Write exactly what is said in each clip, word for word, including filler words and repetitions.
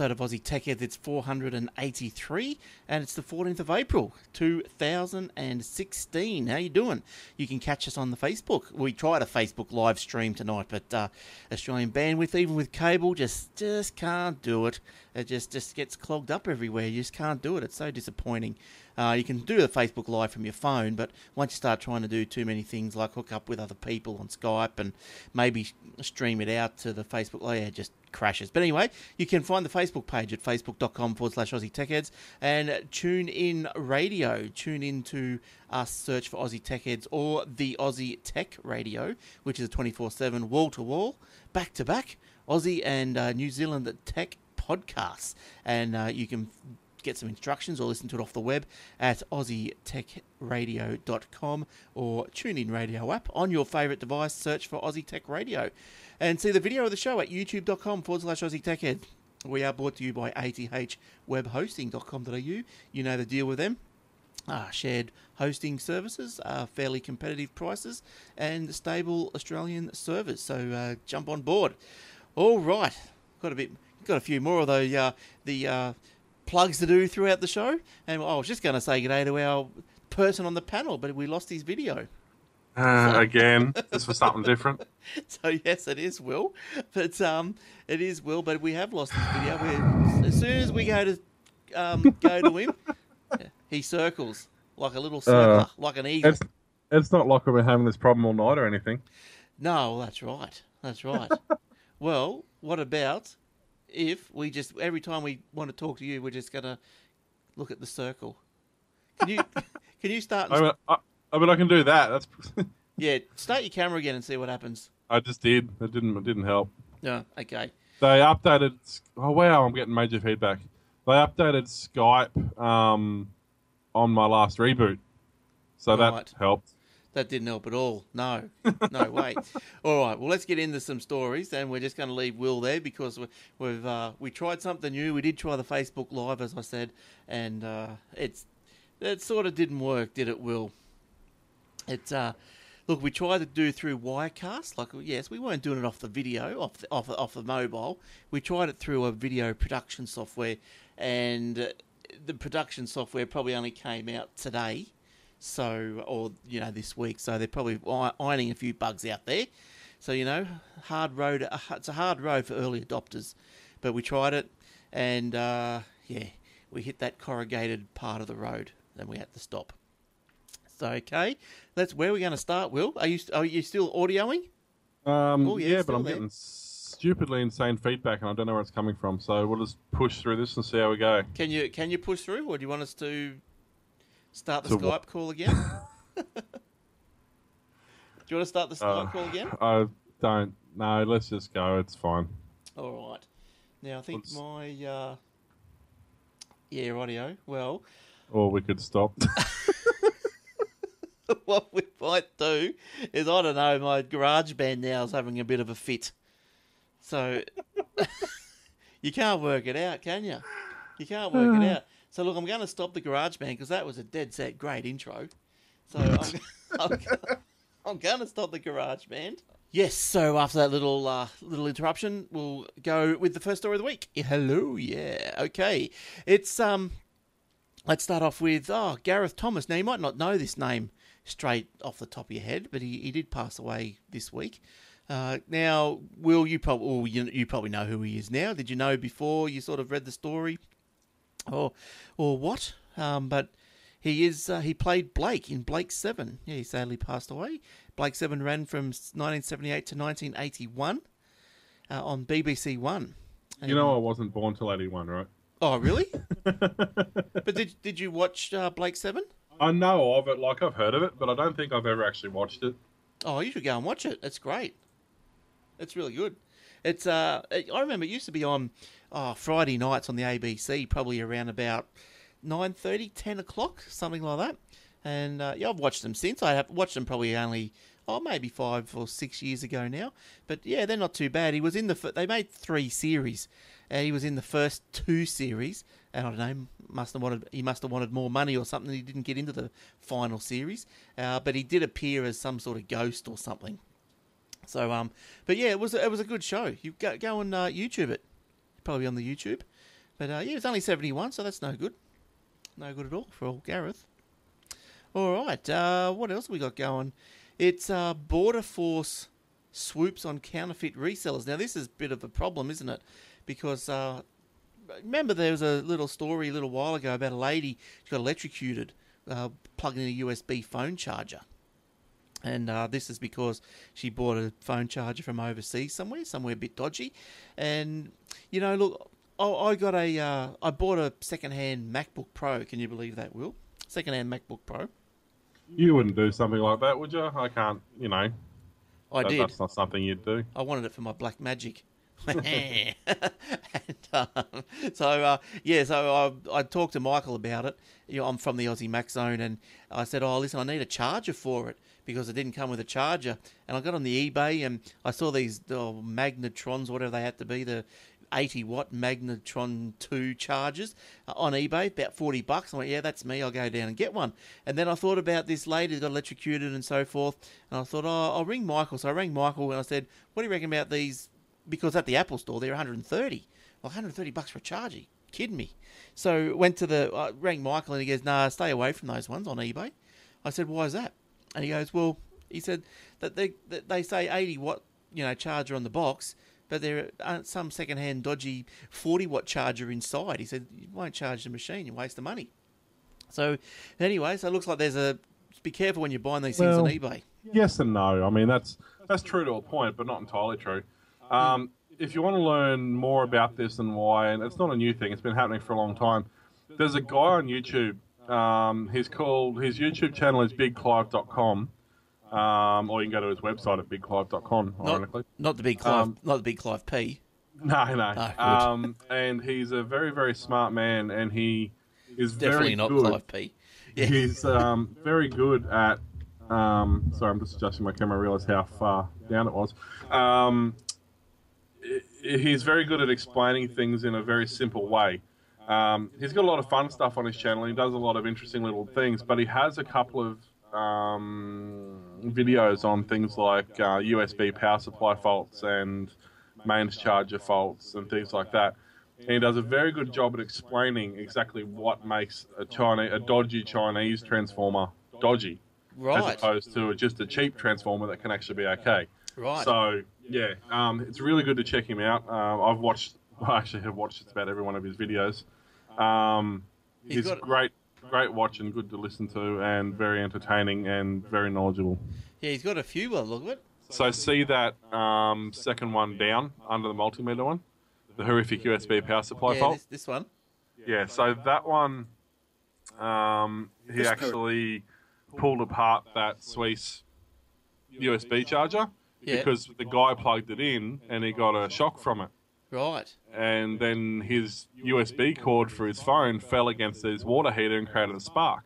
episode of Aussie Tech Heads. It's four hundred eighty-three, and it's the fourteenth of April, two thousand sixteen. How you doing? You can catch us on the Facebook. We tried a Facebook live stream tonight, but uh, Australian bandwidth, even with cable, just just can't do it. It just, just gets clogged up everywhere. You just can't do it. It's so disappointing. Uh, you can do the Facebook Live from your phone, but once you start trying to do too many things, like hook up with other people on Skype and maybe stream it out to the Facebook Live, yeah, it just crashes. But anyway, you can find the Facebook page at facebook.com forward slash Aussie Tech Heads and tune in radio. Tune in to us, search for Aussie Tech Heads or the Aussie Tech Radio, which is a twenty-four seven wall-to-wall, back-to-back, Aussie and uh, New Zealand Tech podcasts. And uh, you can get some instructions or listen to it off the web at aussie tech radio dot com or tune in radio app on your favourite device. Search for Aussie Tech Radio and see the video of the show at youtube.com forward slash Aussie Tech Head. We are brought to you by a t h web hosting dot com dot a u. You know the deal with them. Uh, shared hosting services, uh, fairly competitive prices and stable Australian servers. So uh, jump on board. All right. Got a bit. Got a few more of those. Uh, the... Uh, plugs to do throughout the show, and I was just going to say g'day to our person on the panel, but we lost his video. Uh, so. Again, this was something different. So yes, it is Will, but um, it is Will, but we have lost his video. We're, as soon as we go to um, go to him, he circles like a little circler, uh, like an eagle. It's, it's not like we're having this problem all night or anything. No, that's right, that's right. Well, what about? If we just, every time we want to talk to you, we're just going to look at the circle. Can you can you start? And... I, mean, I, I mean, I can do that. That's yeah, start your camera again and see what happens. I just did. It didn't, it didn't help. No, oh, okay. They updated, oh wow, I'm getting major feedback. They updated Skype um, on my last reboot. So right. That helped. That didn't help at all. No, no way. All right, well, let's get into some stories, and we're just going to leave Will there because we, we've uh, we tried something new. We did try the Facebook Live, as I said, and uh, it's it sort of didn't work, did it, Will? It's uh, look, we tried to do through Wirecast. Like, yes, we weren't doing it off the video, off the, off off the mobile. We tried it through a video production software, and uh, the production software probably only came out today. So, or, you know, this week. So they're probably ironing a few bugs out there. So, you know, hard road. It's a hard road for early adopters. But we tried it and, uh, yeah, we hit that corrugated part of the road. Then we had to stop. So, okay, that's where we're going to start, Will. Are you are you still audioing? Um, oh, yeah, yeah but I'm there. Getting stupidly insane feedback and I don't know where it's coming from. So we'll just push through this and see how we go. Can you, can you push through or do you want us to... Start the so Skype what? call again? Do you want to start the Skype uh, call again? I don't. No, let's just go. It's fine. All right. Now, I think let's... my... Uh... Yeah, radio. Well... Or we could stop. What we might do is, I don't know, my GarageBand now is having a bit of a fit. So, you can't work it out, can you? You can't work uh... it out. So, look, I'm going to stop the GarageBand because that was a dead set great intro. So, I'm, I'm, I'm going to stop the GarageBand. Yes, so after that little uh, little interruption, we'll go with the first story of the week. Hello, yeah, okay. It's, um, let's start off with, oh, Gareth Thomas. Now, you might not know this name straight off the top of your head, but he, he did pass away this week. Uh, now, Will, you, prob- oh, you, you probably know who he is now. Did you know before you sort of read the story? Or, or what? Um, but he is—he uh, played Blake in Blake Seven. Yeah, he sadly passed away. Blake Seven ran from nineteen seventy-eight to nineteen eighty-one uh, on B B C One. And you know, I wasn't born till eighty-one, right? Oh, really? But did did you watch uh, Blake Seven? I know of it, like I've heard of it, but I don't think I've ever actually watched it. Oh, you should go and watch it. It's great. It's really good. It's uh, I remember it used to be on oh, Friday nights on the A B C, probably around about nine thirty, ten o'clock, something like that. And uh, yeah, I've watched them since. I have watched them probably only oh maybe five or six years ago now. But yeah, they're not too bad. He was in the they made three series, and he was in the first two series. And I don't know, must have wanted he must have wanted more money or something. He didn't get into the final series, uh, but he did appear as some sort of ghost or something. So, um, but yeah, it was it was a good show. You go go and uh, YouTube it, probably on the YouTube, But uh, yeah, it's only seventy-one, so that's no good. No good at all for old Gareth. All right, uh, what else have we got going? It's uh, Border Force swoops on counterfeit resellers. Now, this is a bit of a problem, isn't it? Because uh, remember there was a little story a little while ago about a lady who got electrocuted uh, plugging in a U S B phone charger. And uh, this is because she bought a phone charger from overseas somewhere, somewhere a bit dodgy. And, you know, look, I got a, uh, I bought a second-hand MacBook Pro. Can you believe that, Will? Second-hand MacBook Pro. You wouldn't do something like that, would you? I can't, you know. I that, did. That's not something you'd do. I wanted it for my Black Magic. and, um, so, uh, yeah, so I, I talked to Michael about it. You know, I'm from the Aussie Mac Zone, and I said, oh, listen, I need a charger for it because it didn't come with a charger. And I got on the eBay, and I saw these oh, magnetrons, whatever they had to be, the eighty watt Magnetron two chargers on eBay, about forty bucks. I went, yeah, that's me. I'll go down and get one. And then I thought about this lady who got electrocuted and so forth. And I thought, oh, I'll ring Michael. So I rang Michael and I said, what do you reckon about these? Because at the Apple store, they're one hundred thirty. Well, one hundred thirty bucks for a charger. You kidding me? So went to the, I rang Michael and he goes, nah, stay away from those ones on eBay. I said, why is that? And he goes, well, he said that they, that they say eighty watt, you know, charger on the box, but there aren't some second-hand dodgy forty watt charger inside. He said, you won't charge the machine, you waste the money. So anyway, so it looks like there's a, be careful when you're buying these well, things on eBay. Yes and no. I mean, that's that's true to a point, but not entirely true. Um, if you want to learn more about this and why, and it's not a new thing, it's been happening for a long time. There's a guy on YouTube, um, he's called, his YouTube channel is big clive dot com. Um, or you can go to his website at big clive dot com, ironically. Not, not the Big Clive, um, not the Big Clive P. No, no. Oh, um, and he's a very, very smart man, and he is definitely very not good. Clive P. Yeah. He's um, very good at. Um, sorry, I'm just adjusting my camera. I realised how far down it was. Um, he's very good at explaining things in a very simple way. Um, he's got a lot of fun stuff on his channel. He does a lot of interesting little things, but he has a couple of. Um, videos on things like uh, U S B power supply faults and mains charger faults and things like that. And he does a very good job at explaining exactly what makes a Chinese, a dodgy Chinese transformer dodgy, right, as opposed to just a cheap transformer that can actually be okay. Right. So yeah, um, it's really good to check him out. Uh, I've watched, I actually have watched just about every one of his videos. Um, he's great. Great watch and good to listen to, and very entertaining and very knowledgeable. Yeah, he's got a few. Well, look at it. So see that um, second one down under the multimeter one, the horrific U S B power supply yeah, fault. This, this one. Yeah. So that one, um, he actually pulled apart that Swiss U S B charger yeah. because the guy plugged it in and he got a shock from it. Right. And then his U S B cord for his phone fell against his water heater and created a spark.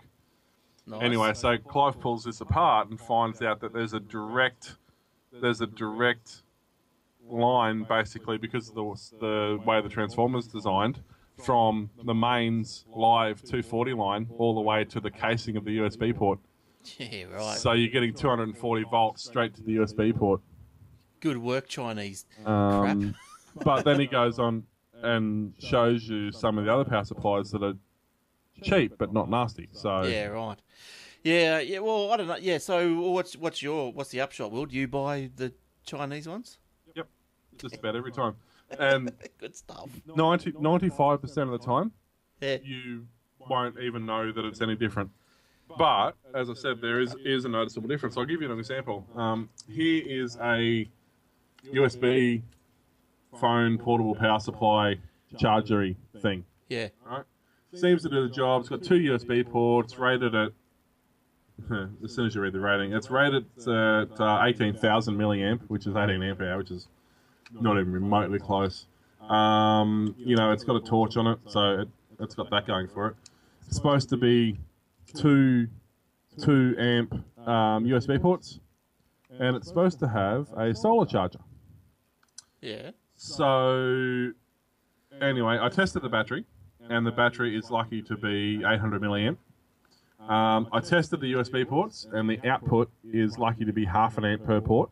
Nice. Anyway, so Clive pulls this apart and finds out that there's a direct, there's a direct line, basically, because of the, the way the transformer's designed, from the mains live two forty line all the way to the casing of the U S B port. Yeah, right. So you're getting two hundred forty volts straight to the U S B port. Good work, Chinese um, crap. But then he goes on and shows you some of the other power supplies that are cheap but not nasty. So yeah, right. Yeah, yeah. Well, I don't know. Yeah. So what's what's your what's the upshot? Will do you buy the Chinese ones? Yep, just about every time. And good stuff. ninety, ninety-five percent of the time, yeah. you won't even know that it's any different. But as I said, there is is a noticeable difference. I'll give you an example. Um, here is a U S B. Phone portable power supply chargery thing. Yeah. Right? Seems to do the job. It's got two U S B ports, rated at, as soon as you read the rating, it's rated at uh, eighteen thousand milliamp, which is eighteen amp hour, which is not even remotely close. Um, you know, it's got a torch on it, so it, it's got that going for it. It's supposed to be two, two amp um, U S B ports, and it's supposed to have a solar charger. Yeah. So, anyway, I tested the battery, and the battery is lucky to be eight hundred milliamp. Um, I tested the U S B ports, and the output is lucky to be half an amp per port.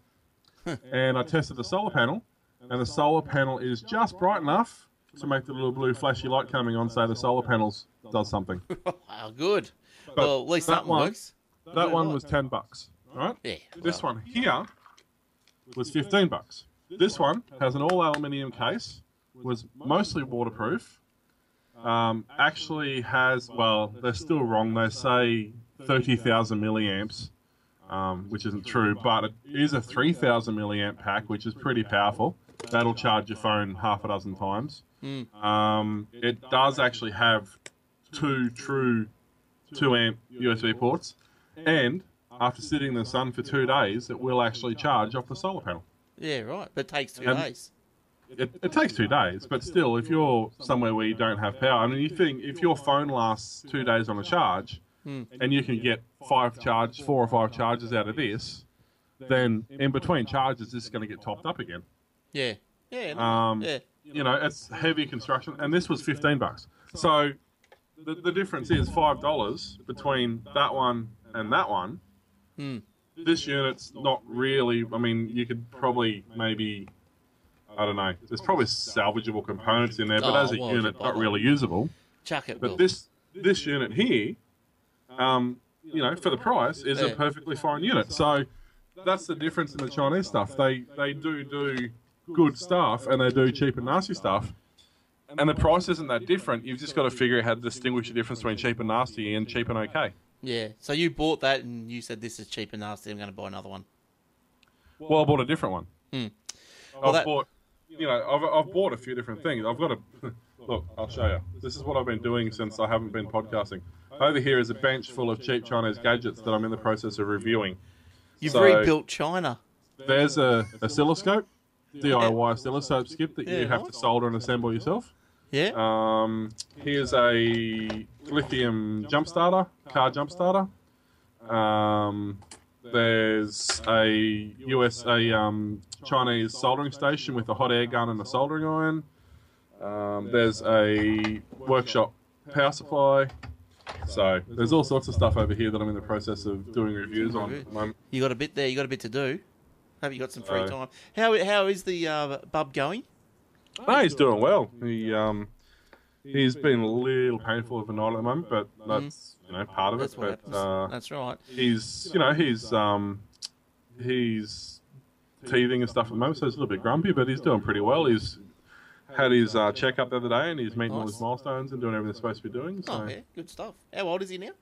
And I tested the solar panel, and the solar panel is just bright enough to make the little blue flashy light coming on, so the solar panels does something. Wow, good. But well, at least that one works. That one was ten bucks. All right. Yeah. This well. one here was fifteen bucks. This one has an all aluminium case. Was mostly waterproof. Um, actually has, well, they're still wrong. They say thirty thousand milliamps, um, which isn't true, but it is a three thousand milliamp pack, which is pretty powerful. That'll charge your phone half a dozen times. Mm. Um, it does actually have two true two amp U S B ports, and after sitting in the sun for two days, it will actually charge off the solar panel. Yeah, right. But it takes two and days. It, it takes two days, but still, if you're somewhere where you don't have power, I mean, you think if your phone lasts two days on a charge, hmm. and you can get five charge, four or five charges out of this, then in between charges, this is going to get topped up again. Yeah, yeah, um, yeah. You know, it's heavy construction, and this was fifteen bucks. So the the difference is five dollars between that one and that one. Hmm. This unit's not really. I mean, you could probably maybe. I don't know. There's probably salvageable components in there, but oh, as a well, unit, not really usable. Chuck it, But Will. this this unit here, um, you know, for the price, is yeah. a perfectly fine unit. So that's the difference in the Chinese stuff. They they do do good stuff, and they do cheap and nasty stuff. And the price isn't that different. You've just got to figure out how to distinguish the difference between cheap and nasty and cheap and okay. Yeah. So you bought that, and you said, this is cheap and nasty, I'm going to buy another one. Well, I bought a different one. Hmm. Well, I've that... bought... You know, I've, I've bought a few different things. I've got a... Look, I'll show you. This is what I've been doing since I haven't been podcasting. Over here is a bench full of cheap Chinese gadgets that I'm in the process of reviewing. You've so, rebuilt China. There's a oscilloscope, D I Y oscilloscope skip that you have to solder and assemble yourself. Yeah. Um, here's a lithium jump starter, car jump starter. Um... There's a U S, a um, Chinese soldering station with a hot air gun and a soldering iron. Um, there's a workshop power supply. So there's all sorts of stuff over here that I'm in the process of doing reviews on at the moment. You got a bit there. You got a bit to do. Have you got some free time? How how is the uh, bub going? No, he's doing well. He um he's been a little painful of a night at the moment, but that's. Mm. You know, part of That's it, what but uh, That's right. he's, you know, he's um, he's teething and stuff at the moment, so he's a little bit grumpy, but he's doing pretty well. He's had his uh, checkup the other day, and he's meeting nice. all his milestones and doing everything he's supposed to be doing. So. Oh, yeah, good stuff. How old is he now?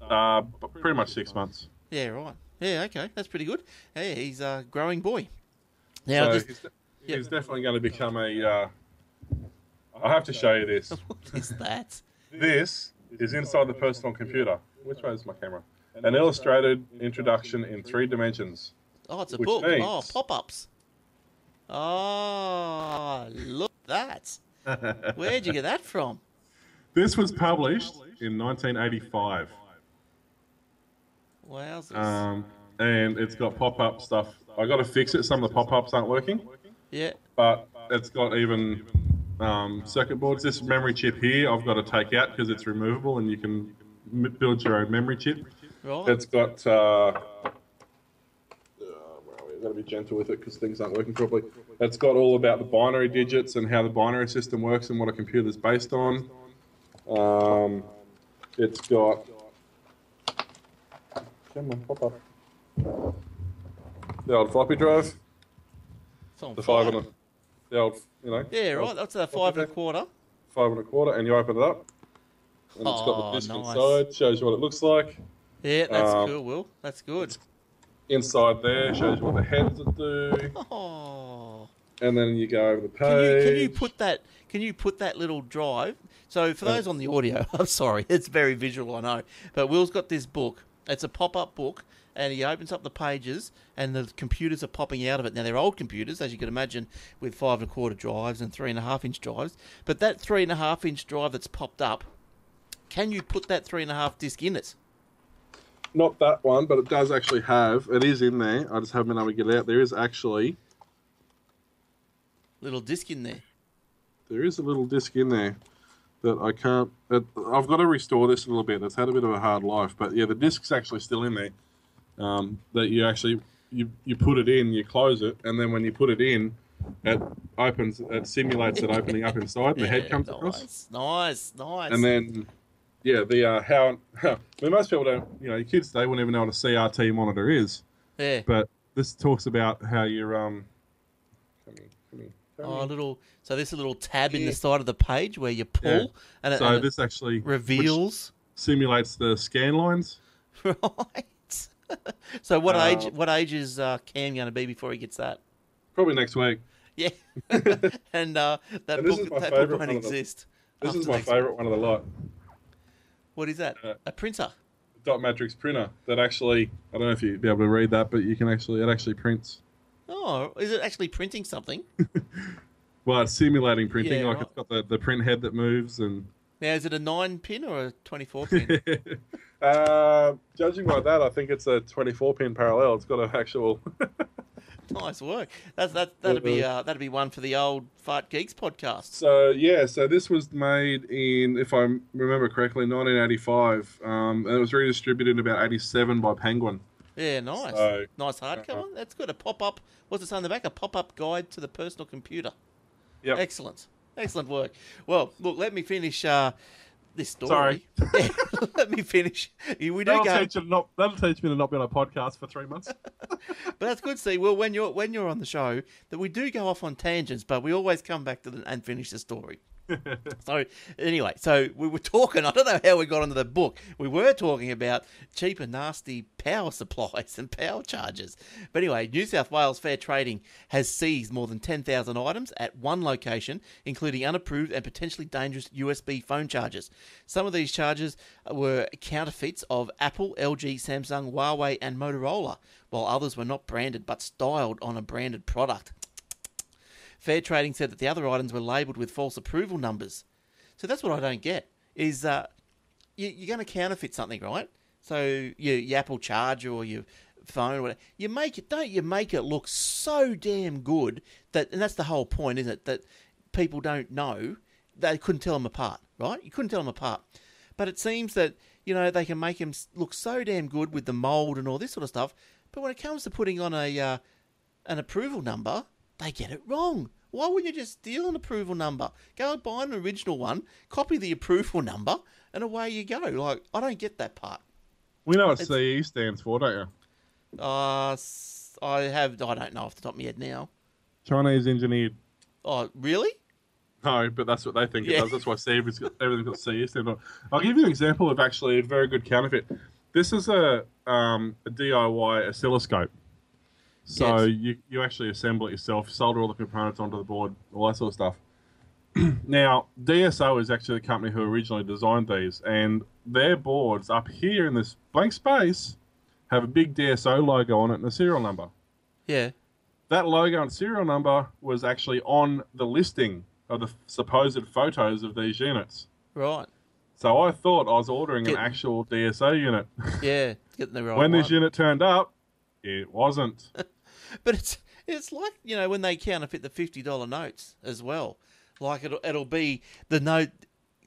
Uh, pretty much six months. Yeah, right. Yeah, okay, that's pretty good. Hey, he's a growing boy. Now, so just... he's, de- yep. he's definitely going to become a. Uh... I have to show you this. What is that? This. Is inside the personal computer. Which way is my camera? An illustrated introduction in three dimensions. Oh, it's a book. Oh, pop-ups. Oh, look at that. Where'd you get that from? This was published in nineteen eighty-five. Wowzers. Um, and it's got pop-up stuff. I got to fix it. Some of the pop-ups aren't working. Yeah. But it's got even... Um, circuit boards. This memory chip here, I've got to take out because it's removable, and you can m- build your own memory chip. Right. It's got. Uh, uh, where are we? I've got to be gentle with it because things aren't working properly. It's got all about the binary digits and how the binary system works and what a computer's based on. Um, it's got. Come on, pop up. The old floppy drive. The five on it. The old, you know, yeah, right, that's a five and a quarter. Five and a quarter, and you open it up. And oh, it's got the disc nice. inside, shows you what it looks like. Yeah, that's um, cool, Will. That's good. Inside there, shows you what the heads would do. Oh. And then you go over the page. Can you, can you put that Can you put that little drive? So for those on the audio, I'm sorry, it's very visual, I know. But Will's got this book. It's a pop-up book. And he opens up the pages, and the computers are popping out of it. Now, they're old computers, as you can imagine, with five and a quarter drives and three and a half inch drives. But that three and a half inch drive that's popped up, can you put that three and a half disc in it? Not that one, but it does actually have, it is in there. I just haven't been able to get it out. There is actually... little disc in there. There is a little disc in there that I can't, that I've got to restore this a little bit. It's had a bit of a hard life, but yeah, the disc's actually still in there. Um, that you actually you, you put it in, you close it, and then when you put it in, it opens, it simulates it opening up inside, and yeah, the head comes nice, across. Nice, nice. And then, yeah, the uh, how, how I mean, most people don't, you know, your kids, they wouldn't even know what a C R T monitor is. Yeah. But this talks about how you're, um, come here, come here, come oh, a little, so there's a little tab yeah. in the side of the page where you pull, yeah. and it, so and this it actually reveals, simulates the scan lines. Right. So what uh, age? What age is uh, Cam going to be before he gets that? Probably next week. Yeah, and uh, that and book that book won't exist. The, this is my favourite one of the lot. What is that? Uh, a printer. Dot matrix printer that actually, I don't know if you'd be able to read that, but you can actually, it actually prints. Oh, is it actually printing something? Well, it's simulating printing. Yeah, like right. It's got the, the print head that moves and. Now, is it a nine pin or a twenty-four pin? uh, judging by that, I think it's a twenty-four pin parallel. It's got an actual. Nice work. That's that. That'd be uh, that'd be one for the Old Fart Geeks podcast. So yeah, so this was made in, if I remember correctly, nineteen eighty-five, um, and it was redistributed in about eighty-seven by Penguin. Yeah, nice, so, nice hardcover. Uh, That's good. A pop-up. What's it on the back? A pop-up guide to the personal computer. Yeah. Excellent. Excellent work. Well, look, let me finish uh, this story. Sorry. Let me finish. We do that'll, go... teach not, that'll teach me to not be on a podcast for three months. But that's good, see. Well, when you're when you're on the show, that we do go off on tangents, but we always come back to the, and finish the story. So anyway, so we were talking. I don't know how we got onto the book. We were talking about cheap and nasty power supplies and power charges. But anyway, New South Wales Fair Trading has seized more than ten thousand items at one location, including unapproved and potentially dangerous U S B phone chargers. Some of these chargers were counterfeits of Apple, L G, Samsung, Huawei and Motorola, while others were not branded but styled on a branded product. Fair Trading said that the other items were labelled with false approval numbers. So that's what I don't get, is uh, you, you're going to counterfeit something, right? So your, your Apple charger or your phone or whatever, you make it, don't you make it look so damn good that, and that's the whole point, isn't it, that people don't know, they couldn't tell them apart, right? You couldn't tell them apart. But it seems that, you know, they can make them look so damn good with the mould and all this sort of stuff, but when it comes to putting on a uh, an approval number... they get it wrong. Why wouldn't you just steal an approval number? Go and buy an original one, copy the approval number, and away you go. Like, I don't get that part. We know what it's, C E stands for, don't you? Uh, I have. I don't know off the top of my head now. Chinese engineered. Oh, really? No, but that's what they think yeah. it does. That's why everything's got, everything's got C E stands on. I'll give you an example of actually a very good counterfeit. This is a, um, a D I Y oscilloscope. So yes. you, you actually assemble it yourself, solder all the components onto the board, all that sort of stuff. Now, D S O is actually the company who originally designed these, and their boards up here in this blank space have a big D S O logo on it and a serial number. Yeah. That logo and serial number was actually on the listing of the supposed photos of these units. Right. So I thought I was ordering Get, an actual D S O unit. Yeah, getting the right When this one. unit turned up, it wasn't. But it's it's like, you know, when they counterfeit the fifty dollar notes as well. Like, it'll, it'll be the note...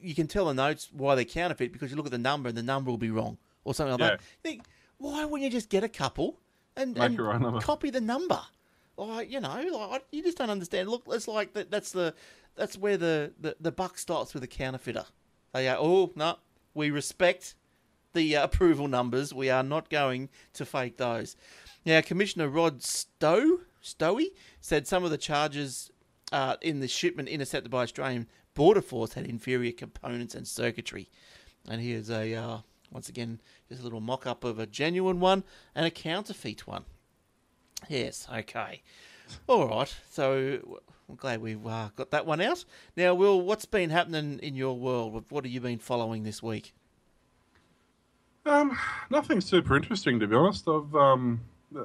You can tell the notes why they counterfeit because you look at the number and the number will be wrong or something like yeah. that. You think, why wouldn't you just get a couple and, and right copy the number? Like, you know, like you just don't understand. Look, it's like that, that's the that's where the, the, the buck stops with the counterfeiter. They go, oh, no, we respect the uh, approval numbers. We are not going to fake those. Now, Commissioner Rod Stowe, Stowe said some of the charges uh, in the shipment intercepted by Australian Border Force had inferior components and circuitry. And here's a, uh, once again, just a little mock-up of a genuine one and a counterfeit one. Yes, okay. All right, so I'm glad we've uh, got that one out. Now, Will, what's been happening in your world? What have you been following this week? Um, nothing super interesting, to be honest. I've... Um...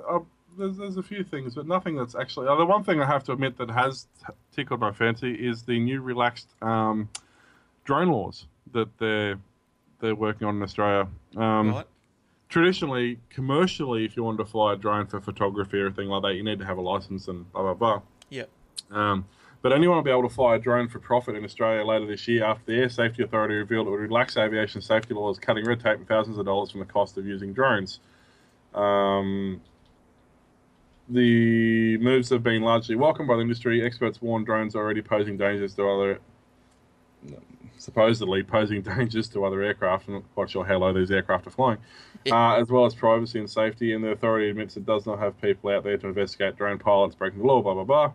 I'll, there's, there's a few things, but nothing that's actually... Uh, the one thing I have to admit that has tickled my fancy is the new relaxed um, drone laws that they're, they're working on in Australia. Um, right. Traditionally, commercially, if you wanted to fly a drone for photography or anything like that, you need to have a license and blah, blah, blah. Yeah. Um, but anyone will be able to fly a drone for profit in Australia later this year after the Air Safety Authority revealed it would relax aviation safety laws, cutting red tape and thousands of dollars from the cost of using drones. Um... The moves have been largely welcomed by the industry. Experts warn drones are already posing dangers to other, supposedly posing dangers to other aircraft. I'm not quite sure how low these aircraft are flying, yeah. uh, as well as privacy and safety. And the authority admits it does not have people out there to investigate drone pilots breaking the law, blah, blah, blah.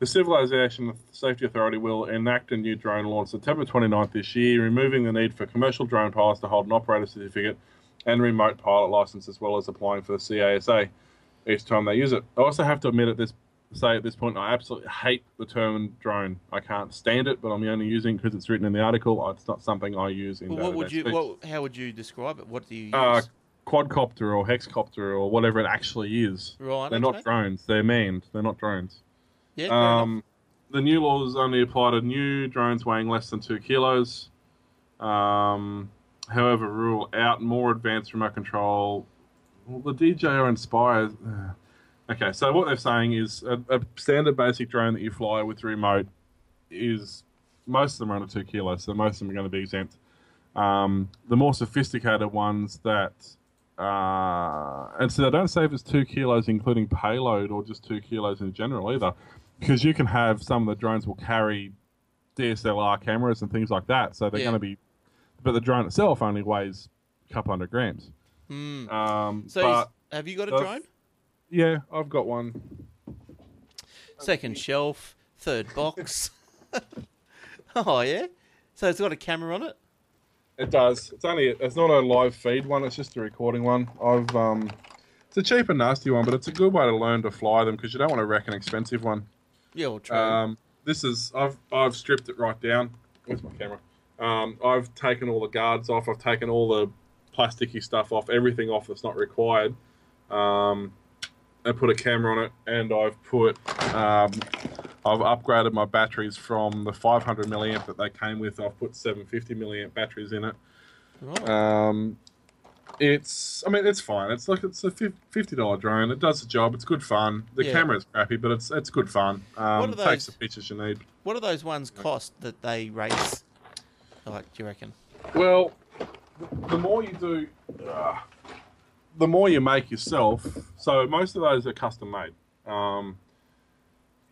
The Civil Aviation Safety Authority will enact a new drone law on September twenty-ninth this year, removing the need for commercial drone pilots to hold an operator certificate and remote pilot license, as well as applying for the C A S A each time they use it. I also have to admit at this say at this point, I absolutely hate the term drone. I can't stand it, but I'm only using it because it's written in the article. It's not something I use in. Well, what would you? What, how would you describe it? What do you use? Uh, quadcopter or hexcopter or whatever it actually is. Right. They're not drones. They're manned. They're not drones. Yeah. Um, the new laws only apply to new drones weighing less than two kilos. Um, however, rule out more advanced remote control. Well, the D J O Inspire. Okay, so what they're saying is a, a standard basic drone that you fly with remote is, most of them are under two kilos, so most of them are going to be exempt. Um, the more sophisticated ones that, uh, and so they don't say if it's two kilos including payload or just two kilos in general either, because you can have some of the drones will carry D S L R cameras and things like that, so they're yeah. going to be, but the drone itself only weighs a couple hundred grams. Mm. Um, so but is, have you got a drone? Yeah, I've got one. Second shelf, third box. Oh, yeah? So it's got a camera on it? It does. It's only. It's not a live feed one. It's just a recording one. I've. Um, it's a cheap and nasty one, but it's a good way to learn to fly them because you don't want to wreck an expensive one. Yeah, well, true. Um, this is. I've. I've stripped it right down. Where's my camera? Um, I've taken all the guards off. I've taken all the plasticky stuff off. Everything off that's not required. Um. I put a camera on it, and I've put, um, I've upgraded my batteries from the five hundred milliamp that they came with. I've put seven hundred fifty milliamp batteries in it. Oh. Um, it's, I mean, it's fine. It's like it's a fifty dollar drone. It does the job. It's good fun. The yeah. camera's crappy, but it's it's good fun. Um, what are those, it takes the pictures you need. What do those ones cost that they race? Like, do you reckon? Well, the more you do. Uh, The more you make yourself, so most of those are custom made. Um,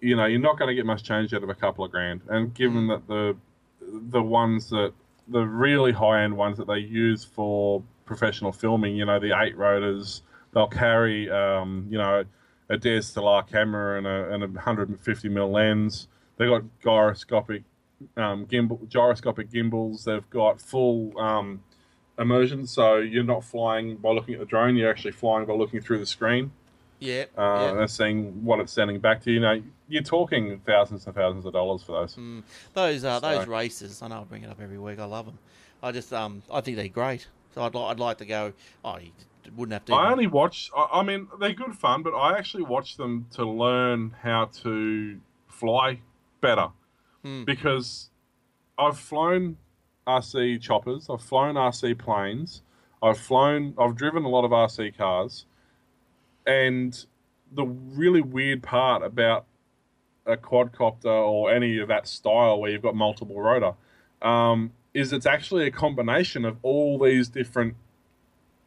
you know, you're not going to get much change out of a couple of grand. And given that the the ones that the really high end ones that they use for professional filming, you know, the eight rotors, they'll carry, um, you know, a D S L R camera and a and a one hundred fifty millimeter lens. They've got gyroscopic um, gimbal, gyroscopic gimbals. They've got full. Um, immersion, so you're not flying by looking at the drone, you're actually flying by looking through the screen. Yeah. Uh, yeah. And seeing what it's sending back to you. You know, you're talking thousands and thousands of dollars for those. Mm. Those uh, so. those races, I know I bring it up every week, I love them. I just, um, I think they're great. So I'd, li- I'd like to go, oh, you wouldn't have to. I only watch, I, I mean, they're good fun, but I actually watch them to learn how to fly better. Mm. Because I've flown R C choppers, I've flown R C planes, I've flown, I've driven a lot of R C cars, and the really weird part about a quadcopter or any of that style where you've got multiple rotor um, is it's actually a combination of all these different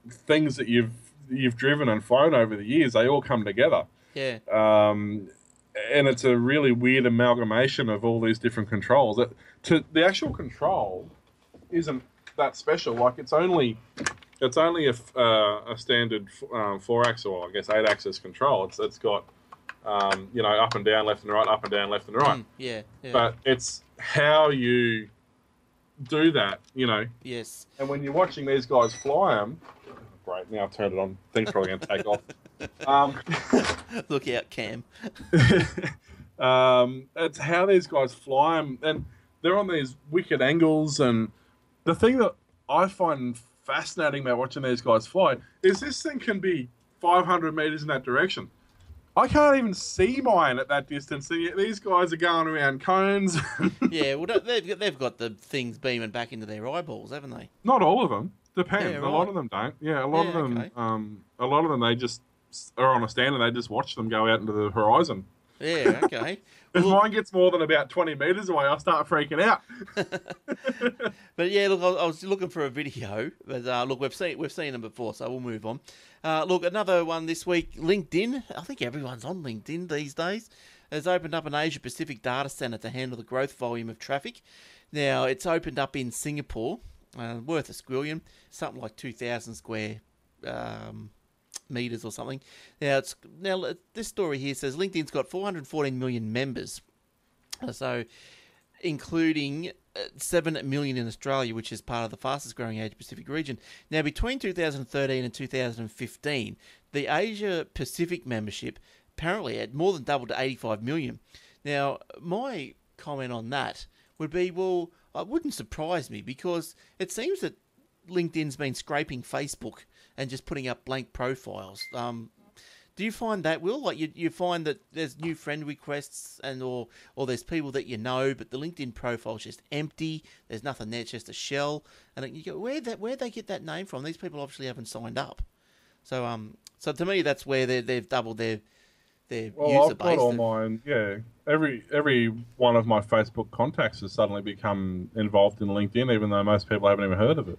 things that you've you've driven and flown over the years. They all come together. Yeah. Um, and it's a really weird amalgamation of all these different controls. It, to the actual control. Isn't that special? Like it's only, it's only a, uh, a standard um, four-axis or I guess eight-axis control. It's it's got, um, you know, up and down, left and right, up and down, left and right. Mm, yeah, yeah. But it's how you do that, you know. Yes. And when you're watching these guys fly them, oh, great. Now I've turned it on. Things probably going to take off. Um, Look out, Cam. um, it's how these guys fly them, and they're on these wicked angles and. The thing that I find fascinating about watching these guys fly is this thing can be five hundred metres in that direction. I can't even see mine at that distance, and yet these guys are going around cones. Yeah, well, they've, they've got the things beaming back into their eyeballs, haven't they? Not all of them. Depends. Yeah, right. A lot of them don't. Yeah, a lot yeah, of them. Okay. Um, a lot of them they just are on a stand and they just watch them go out into the horizon. Yeah, okay. If well, mine gets more than about twenty metres away, I'll start freaking out. But yeah, look, I was looking for a video, but uh, look, we've seen we've seen them before, so we'll move on. Uh, look, another one this week, LinkedIn. I think everyone's on LinkedIn these days. Has opened up an Asia Pacific data centre to handle the growth volume of traffic. Now, it's opened up in Singapore, uh, worth a squillion, something like two thousand square um meters or something. Now, it's now this story here says LinkedIn's got four hundred fourteen million members, so including seven million in Australia, which is part of the fastest growing Asia Pacific region. Now, between two thousand thirteen and two thousand fifteen, the Asia Pacific membership apparently had more than doubled to eighty-five million. Now, my comment on that would be, well, it wouldn't surprise me, because it seems that LinkedIn's been scraping Facebook and just putting up blank profiles. Um, do you find that, Will? Like, you, you find that there's new friend requests, and or or there's people that you know, but the LinkedIn profile's just empty. There's nothing there; it's just a shell. And you go, where that where they get that name from? These people obviously haven't signed up. So, um, so to me, that's where they they've doubled their their well, user I've base. I've got all mine. Yeah, every every one of my Facebook contacts has suddenly become involved in LinkedIn, even though most people haven't even heard of it.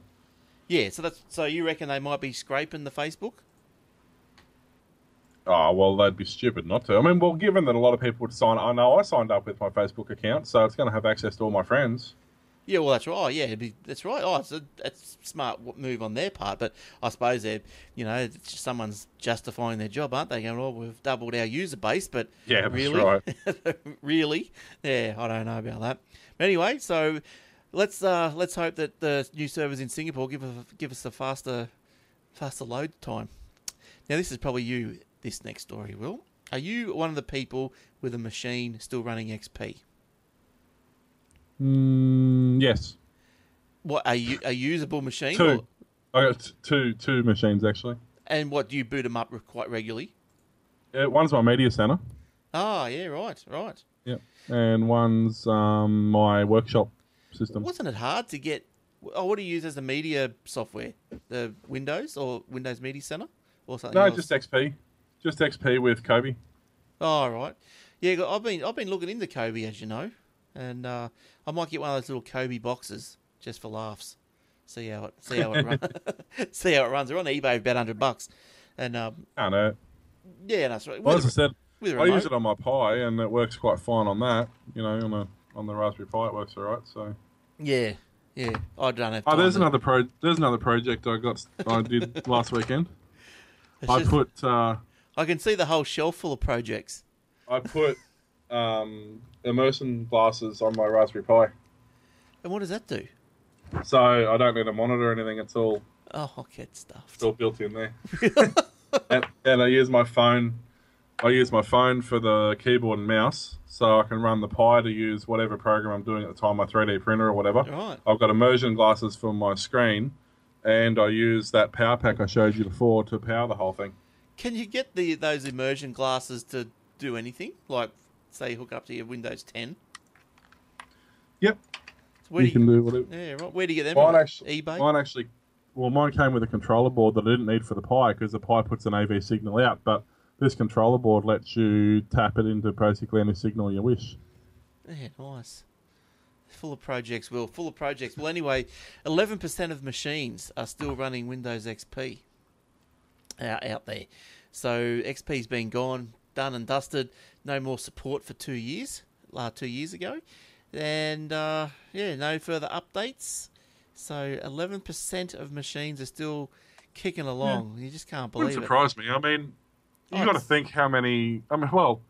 Yeah, so that's so you reckon they might be scraping the Facebook? Oh, well, they'd be stupid not to. I mean, well, given that a lot of people would sign up, I know I signed up with my Facebook account, so it's going to have access to all my friends. Yeah, well, that's right. Oh, yeah, it'd be, that's right. Oh, it's a, it's a smart move on their part, but I suppose they're, you know, it's just someone's justifying their job, aren't they? Going, oh, we've doubled our user base, but yeah, really? Right. Really? Yeah, I don't know about that. But anyway, so... Let's uh, let's hope that the new servers in Singapore give a, give us a faster faster load time. Now, this is probably you. This next story, Will. Are you one of the people with a machine still running X P? Mm, yes. What are you? A usable machine? Two. Or? I got two two machines actually. And what do you boot them up quite regularly? Yeah, one's my media center. Ah, yeah, right, right. Yeah, and one's um, my workshop system. Wasn't it hard to get... Oh, what do you use as the media software? The Windows or Windows Media Center or something? No, else? Just X P. Just X P with Kodi. Oh, right. Yeah, I've been I've been looking into Kodi, as you know, and uh, I might get one of those little Kodi boxes just for laughs. See how it see how it runs. See how it runs. They're on eBay about hundred bucks, and um. I know. Yeah, that's right. Well, as I said, I use it on my Pi, and it works quite fine on that. You know, on the on the Raspberry Pi, it works all right. So. Yeah, yeah. I don't have. Oh, there's to... another pro. There's another project I got. I did last weekend. It's I just, put. Uh, I can see the whole shelf full of projects. I put um, immersion glasses on my Raspberry Pi. And what does that do? So I don't need a monitor or anything. It's all. Oh, I'll get stuffed. It's all built in there. and, and I use my phone. I use my phone for the keyboard and mouse, so I can run the Pi to use whatever program I'm doing at the time, my three D printer or whatever. Right. I've got immersion glasses for my screen, and I use that power pack I showed you before to power the whole thing. Can you get the those immersion glasses to do anything? Like, say, hook up to your Windows ten? Yep. So where you, do you can do whatever. Yeah, right. Where do you get them? Mine actually, eBay? Mine actually... Well, mine came with a controller board that I didn't need for the Pi, because the Pi puts an A V signal out, but... This controller board lets you tap it into basically any signal you wish. Yeah, nice. Full of projects, Will. Full of projects. Well, anyway, eleven percent of machines are still running Windows X P out, out there. So X P's been gone, done and dusted. No more support for two years, uh, two years ago. And, uh, yeah, no further updates. So eleven percent of machines are still kicking along. Yeah. You just can't believe it. Wouldn't surprise me. I mean... You've got to think how many... I mean, well,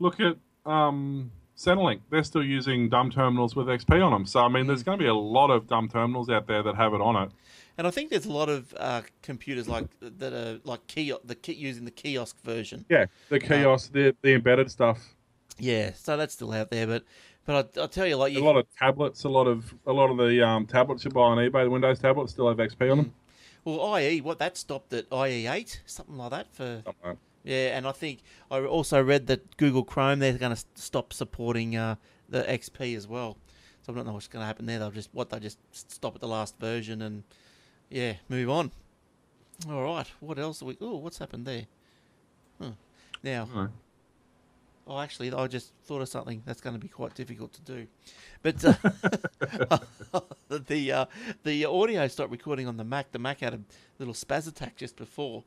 look at um, Centrelink. They're still using dumb terminals with X P on them. So, I mean, mm. there's going to be a lot of dumb terminals out there that have it on it. And I think there's a lot of uh, computers like that are like kio- the ki- using the kiosk version. Yeah, the kiosk, um, the, the embedded stuff. Yeah, so that's still out there. But but I, I tell you, like... You a lot can... of tablets, a lot of a lot of the um, tablets you buy on eBay, the Windows tablets, still have X P on them. Well, I E, what that stopped at I E eight, something like that for... Something. Yeah, and I think I also read that Google Chrome, they're going to stop supporting uh, the X P as well. So I don't know what's going to happen there. They'll just what they just stop at the last version and yeah, move on. All right, what else? Are we? Oh, what's happened there? Huh. Now, Oh, actually, I just thought of something that's going to be quite difficult to do. But uh, the uh, the audio stopped recording on the Mac. The Mac had a little spaz attack just before,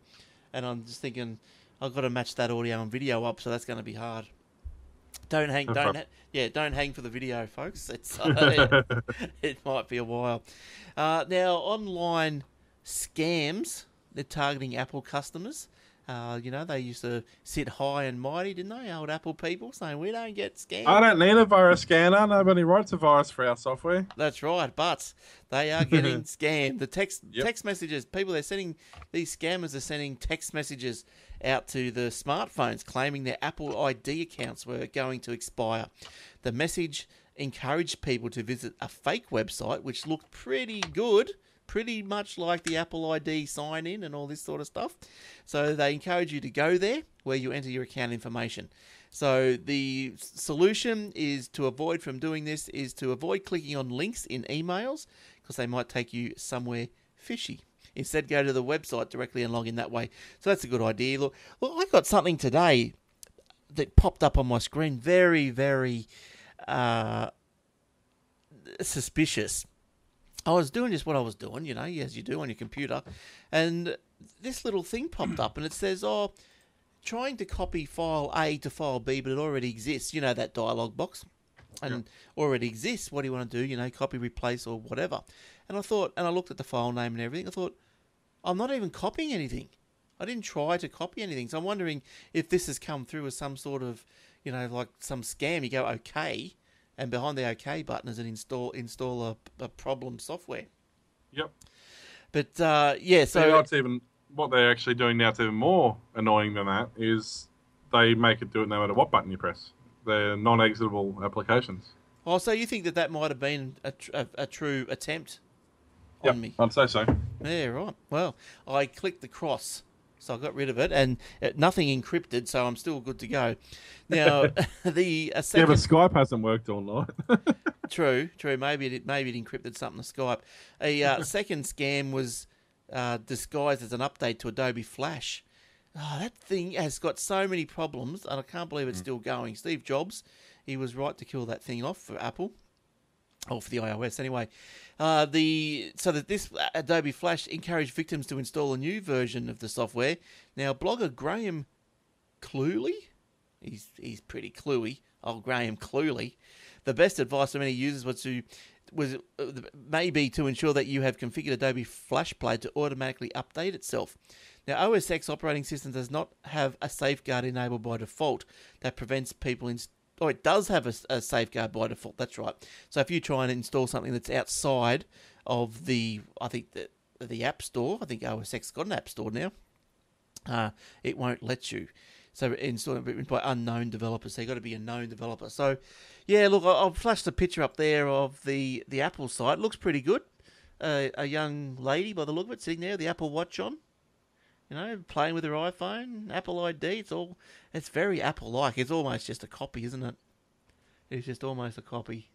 and I'm just thinking I've got to match that audio and video up, so that's going to be hard. Don't hang, don't ha- yeah, don't hang for the video, folks. It's uh, it, it might be a while. Uh, now, online scams, they're targeting Apple customers. Uh, you know, they used to sit high and mighty, didn't they? Old Apple people saying, we don't get scammed. I don't need a virus scanner. Nobody writes a virus for our software. That's right, but they are getting scammed. The text yep. text messages, people, they're sending, these scammers are sending text messages out to the smartphones claiming their Apple I D accounts were going to expire. The message encouraged people to visit a fake website, which looked pretty good. Pretty much like the Apple I D sign-in and all this sort of stuff. So they encourage you to go there where you enter your account information. So the solution is to avoid from doing this is to avoid clicking on links in emails because they might take you somewhere fishy. Instead, go to the website directly and log in that way. So that's a good idea. Look, look I got something today that popped up on my screen. Very, very uh, suspicious. I was doing just what I was doing, you know, as you do on your computer, and this little thing popped up, and it says, oh, trying to copy file A to file B, but it already exists, you know, that dialog box, and yep. already exists, what do you want to do, you know, copy, replace, or whatever, and I thought, and I looked at the file name and everything, I thought, I'm not even copying anything, I didn't try to copy anything, so I'm wondering if this has come through as some sort of, you know, like some scam, you go, okay, and behind the OK button is an install install a, a problem software. Yep. But uh, yeah, so you know, it's even what they're actually doing now. It's even more annoying than that is they make it do it no matter what button you press. They're non-exitable applications. Oh, so you think that that might have been a, tr- a, a true attempt on yep, me? I'd say so. Yeah, right. Well, I clicked the cross. So I got rid of it, and nothing encrypted, so I'm still good to go. Now, the a second... yeah, but Skype hasn't worked all night. true, true. Maybe it maybe it encrypted something to Skype. A uh, second scam was uh, disguised as an update to Adobe Flash. Oh, that thing has got so many problems, and I can't believe it's mm. still going. Steve Jobs, he was right to kill that thing off for Apple. Or for the iOS, anyway. Uh, the so that this Adobe Flash encouraged victims to install a new version of the software. Now, blogger Graham Cluley, he's he's pretty cluey. Oh, Graham Cluley. The best advice for many users was to was uh, maybe to ensure that you have configured Adobe Flash Player to automatically update itself. Now, O S X operating system does not have a safeguard enabled by default that prevents people in. Oh, it does have a, a safeguard by default. That's right. So if you try and install something that's outside of the, I think, the, the App Store, I think O S X got an App Store now, uh, it won't let you. So installed by unknown developers. So you've got to be a known developer. So, yeah, look, I'll flash the picture up there of the, the Apple site. It looks pretty good. Uh, a young lady, by the look of it, sitting there with the Apple Watch on. You know, playing with her iPhone, Apple I D, it's all, it's very Apple-like. It's almost just a copy, isn't it? It's just almost a copy.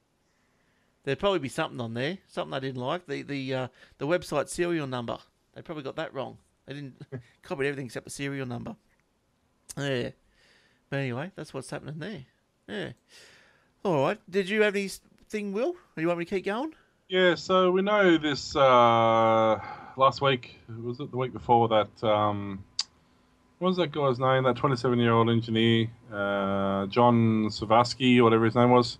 There'd probably be something on there, something I didn't like. The the uh, the website serial number, they probably got that wrong. They didn't copied everything except the serial number. Yeah. But anyway, that's what's happening there. Yeah. All right. Did you have anything, Will? Or you want me to keep going? Yeah, so we know this... Uh... Last week, was it the week before that, um, what was that guy's name, that twenty-seven-year-old engineer, uh, John Savvaski, whatever his name was,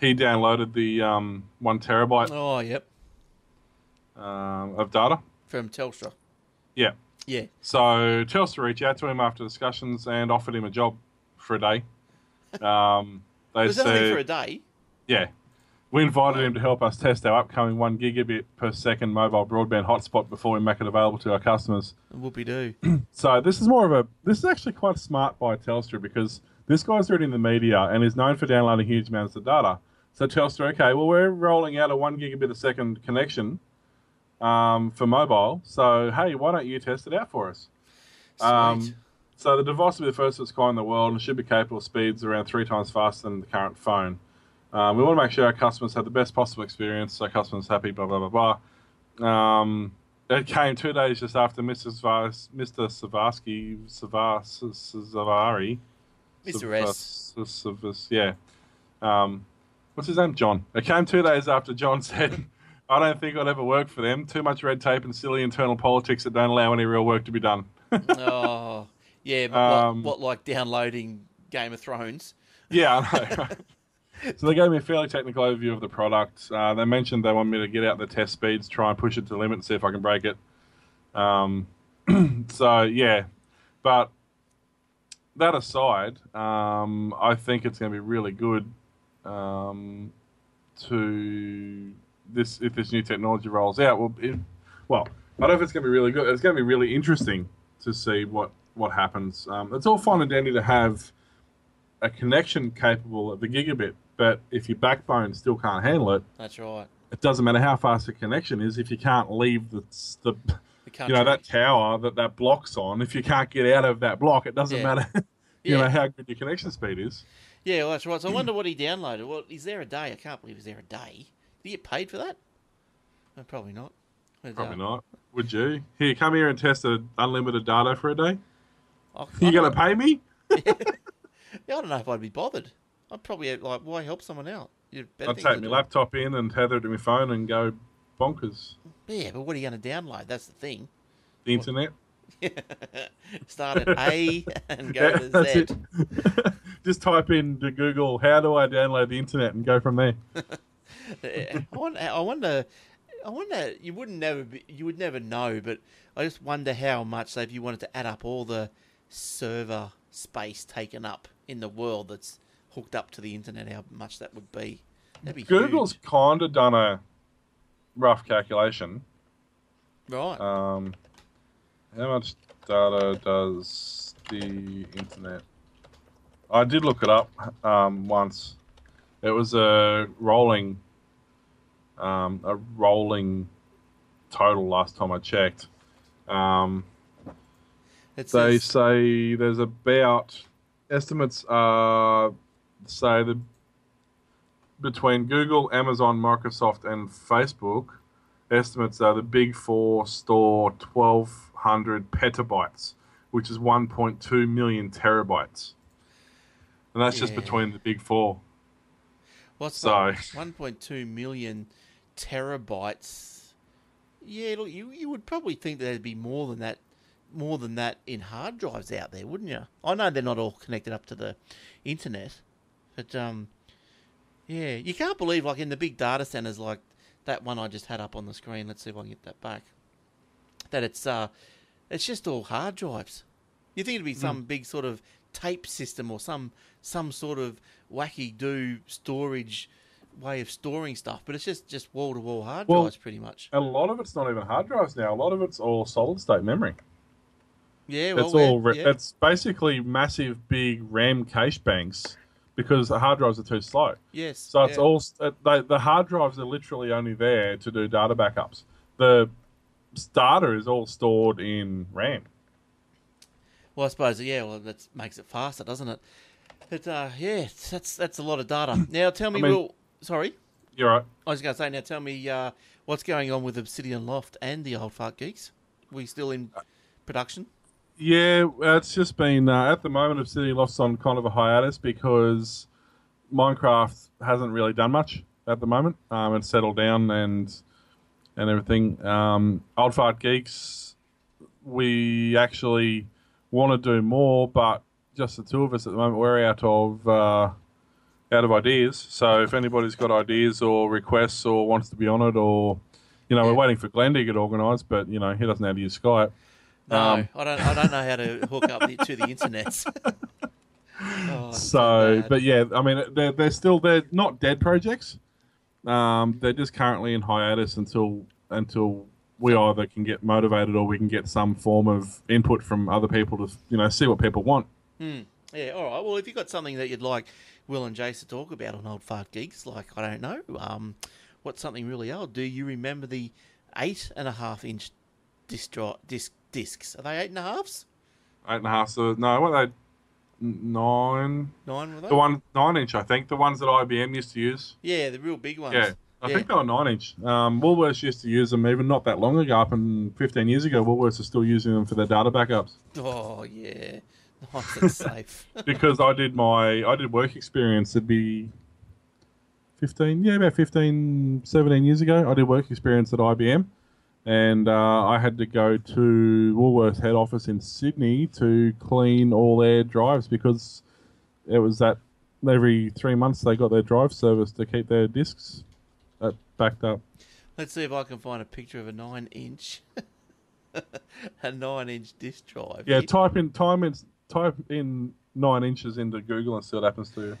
he downloaded the um, one terabyte oh, yep. um, of data. From Telstra. Yeah. Yeah. So Telstra reached out to him after discussions and offered him a job for a day. Um, they was said, that only for a day? Yeah. We invited him to help us test our upcoming one gigabit per second mobile broadband hotspot before we make it available to our customers. Whoopie-doo. So this is more of a... This is actually quite smart by Telstra because this guy's already in the media and is known for downloading huge amounts of data. So Telstra, okay, well, we're rolling out a one gigabit a second connection um, for mobile. So, hey, why don't you test it out for us? Sweet. Um, so the device will be the first of its kind in the world and should be capable of speeds around three times faster than the current phone. Um, we want to make sure our customers have the best possible experience, so customers happy, blah, blah, blah, blah. Um, it came two days just after Mister Savvaski, Mister Savvaski, Savvaski, Mister S. Savvaski, yeah. Um, what's his name? John. It came two days after John said, I don't think I'd ever work for them. Too much red tape and silly internal politics that don't allow any real work to be done. Oh, yeah. But um, what, what, like downloading Game of Thrones? Yeah, I know. Right? So they gave me a fairly technical overview of the product. Uh, they mentioned they want me to get out the test speeds, try and push it to the limit and see if I can break it. Um, so, yeah. But that aside, um, I think it's going to be really good um, to this if this new technology rolls out. Well, it, well, I don't know if it's going to be really good. It's going to be really interesting to see what, what happens. Um, it's all fine and dandy to have a connection capable of the gigabit, but if your backbone still can't handle it, that's right. It doesn't matter how fast the connection is if you can't leave the the, the you know that tower that that block's on. If you can't get out of that block, it doesn't yeah. matter you yeah. know how good your connection speed is. Yeah, well, that's right. So I wonder what he downloaded. Well, is there a day? I can't believe is there a day? Did he get paid for that? No, probably not. Where's probably that? Not. Would you? Here, come here and test a unlimited data for a day. Oh, you gonna pay me? Yeah. Yeah, I don't know if I'd be bothered. I'd probably, like, why help someone out? You'd I'd take my laptop in and tether it to my phone and go bonkers. Yeah, but what are you going to download? That's the thing. The internet. Start at A and go yeah, to Z. Just type into Google, how do I download the internet, and go from there. I wonder, I wonder, I wonder you, wouldn't never be, you would never know, but I just wonder how much, say, if you wanted to add up all the server space taken up in the world that's hooked up to the internet, how much that would be. That'd be Google's kind of done a rough calculation. Right. Um, how much data does the internet... I did look it up um, once. It was a rolling um, a rolling total last time I checked. Um, it they says... say there's about... Estimates are, say, the, between Google, Amazon, Microsoft, and Facebook, estimates are the big four store twelve hundred petabytes, which is one point two million terabytes. And that's yeah. just between the big four. What's so, that? one point two million terabytes. Yeah, look, you, you would probably think that there'd be more than that. More than that in hard drives out there, wouldn't you? I know they're not all connected up to the internet, but um, yeah, you can't believe, like, in the big data centers, like that one I just had up on the screen. Let's see if I can get that back. That it's uh, it's just all hard drives. You think it'd be mm. some big sort of tape system or some some sort of wacky do storage way of storing stuff, but it's just just wall to wall hard well, drives pretty much. A lot of it's not even hard drives now. A lot of it's all solid state memory. Yeah, well, it's all. Yeah. It's basically massive, big RAM cache banks because the hard drives are too slow. Yes. So it's yeah. all they, the hard drives are literally only there to do data backups. The data is all stored in RAM. Well, I suppose yeah. Well, that makes it faster, doesn't it? But uh, yeah, that's that's a lot of data. Now tell me, I mean, Will. Sorry. You're right. I was going to say. Now tell me, uh, what's going on with Obsidian Loft and the Old Fart Geeks? We still in production? Yeah, it's just been, uh, at the moment, Obsidian Loft's on kind of a hiatus because Minecraft hasn't really done much at the moment. Um, it's settled down and and everything. Um, Old Fart Geeks, we actually want to do more, but just the two of us at the moment, we're out of uh, out of ideas. So if anybody's got ideas or requests or wants to be on it, or, you know, yeah. we're waiting for Glenn to get organised, but, you know, he doesn't know how to use Skype. No, um, I don't. I don't know how to hook up the, to the internet. Oh, so, but yeah, I mean, they're they're still they're not dead projects. Um, they're just currently in hiatus until until we either can get motivated or we can get some form of input from other people to, you know, see what people want. Mm, yeah. All right. Well, if you've got something that you'd like Will and Jace to talk about on Old Fart Geeks, like, I don't know, um, what's something really old? Do you remember the eight and a half inch disc drive disc? Discs. Are they eight and a halves? Eight and a halves. So, no, were they nine? Nine were they? The one, nine inch, I think. The ones that I B M used to use. Yeah, the real big ones. Yeah, I yeah. think they were nine inch. Um, Woolworths used to use them even not that long ago. Up and fifteen years ago, Woolworths are still using them for their data backups. Oh, yeah. Nice and safe. Because I did my I did work experience. It'd be fifteen, yeah, about fifteen, seventeen years ago. I did work experience at I B M, and uh, I had to go to Woolworths head office in Sydney to clean all their drives, because it was that every three months they got their drive service to keep their discs backed up. Let's see if I can find a picture of a nine-inch, a nine-inch disk drive. Yeah, type in time in, type in nine inches into Google and see what happens to you.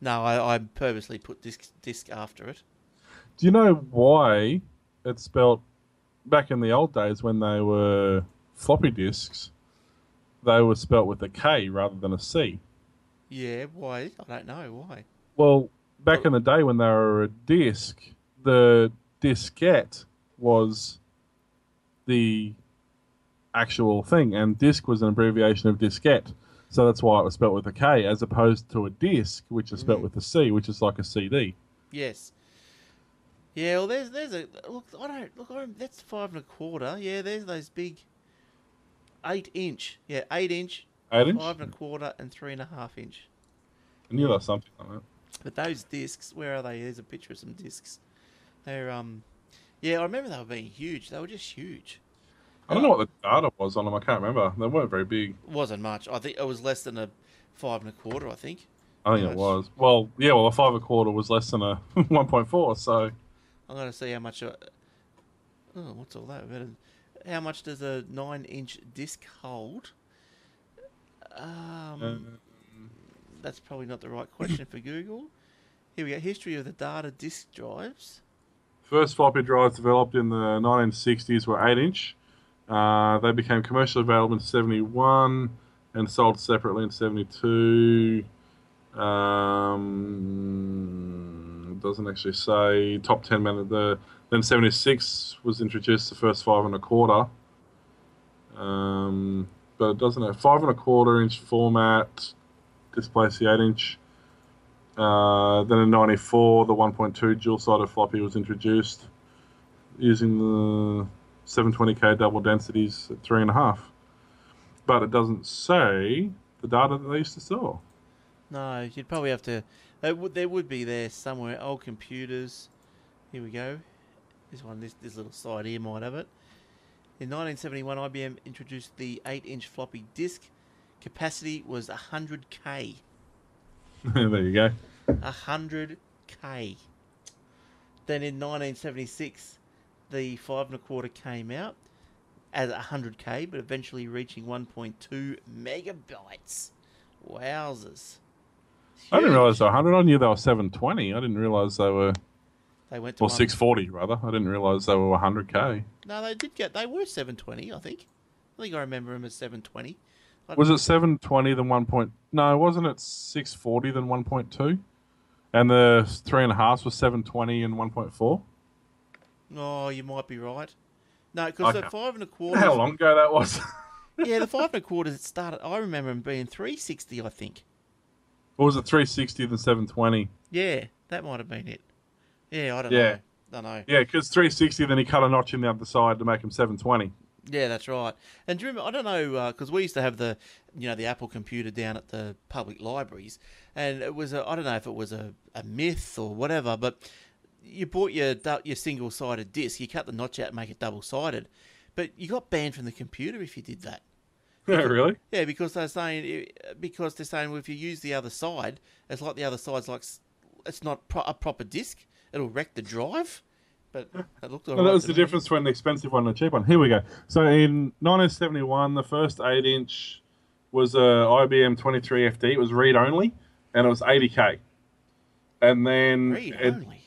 No, I, I purposely put disk disk after it. Do you know why it's spelled? Back in the old days when they were floppy disks, they were spelt with a K rather than a C. Yeah, why? I don't know why. Well, back but, in the day when they were a disk, the diskette was the actual thing, and disk was an abbreviation of diskette. So that's why it was spelt with a K, as opposed to a disk, which is spelt mm. with a C, which is like a C D. Yes. Yeah, well, there's there's a look. I don't look. I don't, that's five and a quarter. Yeah, there's those big eight inch. Yeah, eight inch, eight inch, five and a quarter, and three and a half inch. I knew that's something like that. But those discs, where are they? There's a picture of some discs. They're um, yeah, I remember they were being huge. They were just huge. I don't know what the data was on them. I can't remember. They weren't very big. Wasn't much. I think it was less than a five and a quarter. I think. I think How it much? was. Well, yeah. Well, a five and a quarter was less than a one point four. So. I'm going to see how much... Uh, oh, what's all that? How much does a nine-inch disc hold? Um, um, that's probably not the right question for Google. Here we go. History of the data disc drives. First floppy drives developed in the nineteen sixties were eight-inch. Uh, they became commercially available in seventy-one and sold separately in seventy-two. Um... Doesn't actually say top ten men of the then seventy-six was introduced, the first five and a quarter. Um, but it doesn't have five and a quarter inch format, displays the eight inch. Uh, then in ninety-four, the one point two dual sided floppy was introduced using the seven twenty K double densities at three and a half. But it doesn't say the data that they used to sell. No, you'd probably have to. It would, there would be there somewhere. Old computers. Here we go. This one, this this little side here might have it. In nineteen seventy-one, I B M introduced the eight-inch floppy disk. Capacity was one hundred K. There you go. one hundred K. Then in nineteen seventy-six, the five and a quarter came out as one hundred K, but eventually reaching one point two megabytes. Wowzers. Huge. I didn't realise they were one hundred. I knew they were seven twenty. I didn't realise they were... They went to... Or one... six forty, rather. I didn't realise they were one hundred K. No, they did get... They were seven twenty, I think. I think I remember them as seven twenty. Was it seven twenty then one point... No, wasn't it six forty then one point two? And the three and a half was seven twenty and one point four? Oh, you might be right. No, because the five and a quarter... How long ago that was? Yeah, the five and a quarters, it started... I remember them being three sixty, I think. Or was it three sixty than seven twenty? Yeah, that might have been it. Yeah, I don't yeah. know. Don't know. Yeah, because three sixty, then he cut a notch in the other side to make him seven twenty. Yeah, that's right. And do you remember, I don't know, because uh, we used to have the, you know, the Apple computer down at the public libraries, and it was, a, I don't know if it was a, a myth or whatever, but you bought your your single-sided disc, you cut the notch out and make it double-sided, but you got banned from the computer if you did that. Yeah, really? Yeah, because they're saying because they're saying well, if you use the other side, it's like the other side's like it's not pro- a proper disc. It'll wreck the drive. But it looked all no, right that was the me. difference between the expensive one and the cheap one. Here we go. So in nineteen seventy-one, the first eight-inch was a I B M twenty-three F D. It was read only, and it was eighty K. And then read it, only.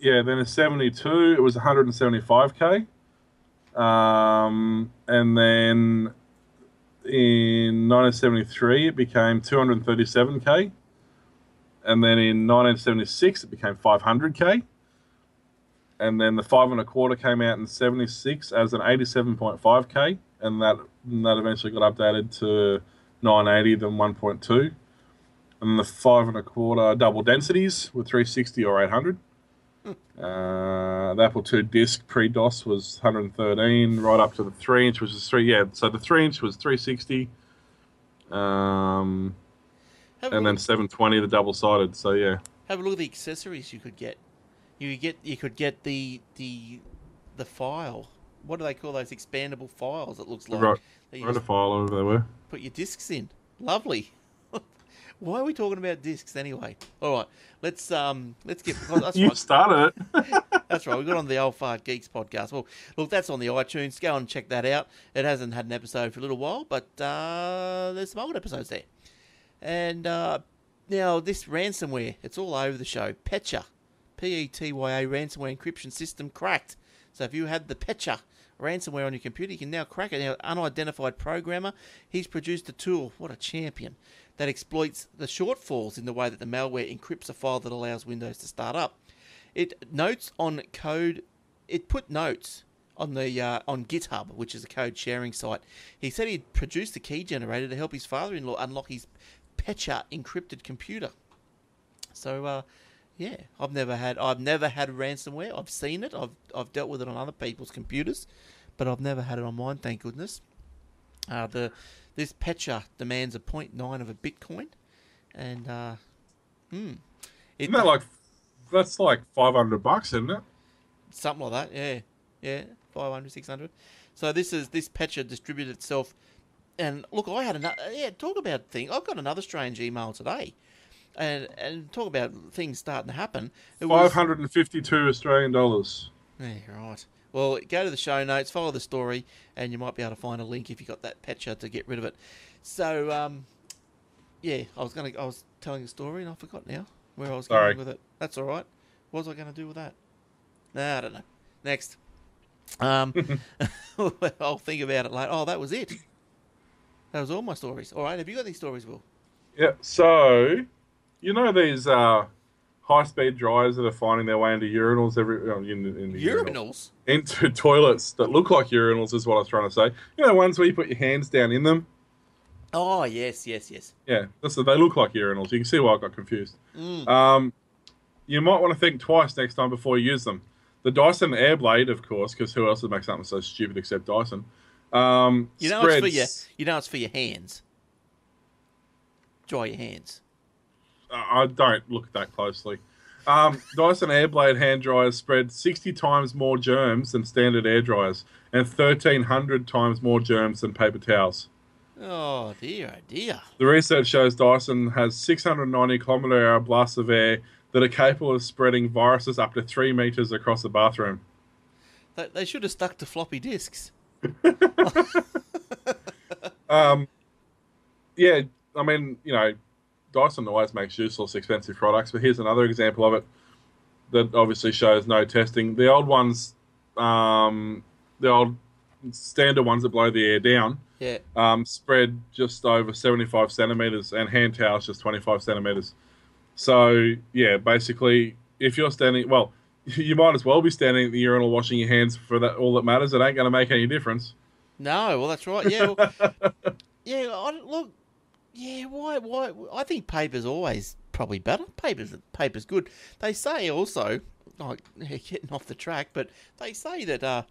Yeah, then in seventy-two, it was one hundred seventy-five K. Um, and then in nineteen seventy-three, it became two hundred thirty-seven K. And then in nineteen seventy-six, it became five hundred K. And then the five and a quarter came out in seventy-six as an eighty-seven point five K. And that, and that eventually got updated to nine eighty, then one point two. And the five and a quarter double densities were three sixty or eight hundred. Uh, the Apple two disc pre-DOS was one hundred thirteen, right up to the three inch, which is three. Yeah, so the three inch was three sixty, uh, Um, and then seven twenty, the double-sided. So yeah. Have a look at the accessories you could get. You could get you could get the the the file. What do they call those expandable files? It looks like right, right a file or whatever they were. Put your discs in. Lovely. Why are we talking about discs anyway? All right, let's um, let's get. Well, that's you right. started it. That's right. We got on the Old Fart Geeks podcast. Well, look, that's on the iTunes. Go and check that out. It hasn't had an episode for a little while, but uh, there's some old episodes there. And uh, now this ransomware, it's all over the show. Petya, P E T Y A ransomware encryption system cracked. So if you had the Petya ransomware on your computer, you can now crack it. Now, unidentified programmer, he's produced a tool. What a champion! That exploits the shortfalls in the way that the malware encrypts a file that allows Windows to start up. It notes on code. It put notes on the uh, on GitHub, which is a code sharing site. He said he'd produced a key generator to help his father-in-law unlock his Petya encrypted computer. So, uh, yeah, I've never had I've never had ransomware. I've seen it. I've I've dealt with it on other people's computers, but I've never had it on mine. Thank goodness. Uh, the This Petya demands a zero point nine of a Bitcoin, and uh, hmm, it, isn't that like that's like five hundred bucks, isn't it? Something like that, yeah, yeah, five hundred, six hundred. So this is this Petya distributed itself, and look, I had another yeah. Talk about thing. I've got another strange email today, and and talk about things starting to happen. Five hundred and fifty-two Australian dollars. Yeah, right. Well, go to the show notes, follow the story, and you might be able to find a link if you got that Petya to get rid of it. So, um, yeah, I was going to—I was telling a story and I forgot now where I was Sorry. going with it. That's all right. What was I going to do with that? Nah, I don't know. Next, um, I'll think about it later. Oh, that was it. That was all my stories. All right, have you got these stories, Will? Yeah. So, you know these uh. high-speed dryers that are finding their way into urinals every um, in, in the urinals? urinals into toilets that look like urinals is what I was trying to say. You know, ones where you put your hands down in them. Oh yes, yes, yes. Yeah, listen, they look like urinals. You can see why I got confused. Mm. Um, you might want to think twice next time before you use them. The Dyson Airblade, of course, because who else would make something so stupid except Dyson? Um, you know, spreads... it's for your, you know, it's for your hands. Dry your hands. I don't look that closely. Um, Dyson Airblade hand dryers spread sixty times more germs than standard air dryers and thirteen hundred times more germs than paper towels. Oh, dear, dear. The research shows Dyson has six hundred ninety kilometre hour blasts of air that are capable of spreading viruses up to three metres across the bathroom. They should have stuck to floppy disks. um, yeah, I mean, you know, Dyson always makes useless, expensive products, but here's another example of it that obviously shows no testing. The old ones, um, the old standard ones that blow the air down, yeah. um, spread just over seventy-five centimetres, and hand towels just twenty-five centimetres. So, yeah, basically, if you're standing, well, you might as well be standing at the urinal washing your hands for that. All that matters. It ain't going to make any difference. No, well, that's right. Yeah, well, yeah, I, look. Yeah, why? Why? I think paper's always probably better. Paper's paper's good. They say also, like oh, getting off the track, but they say that uh,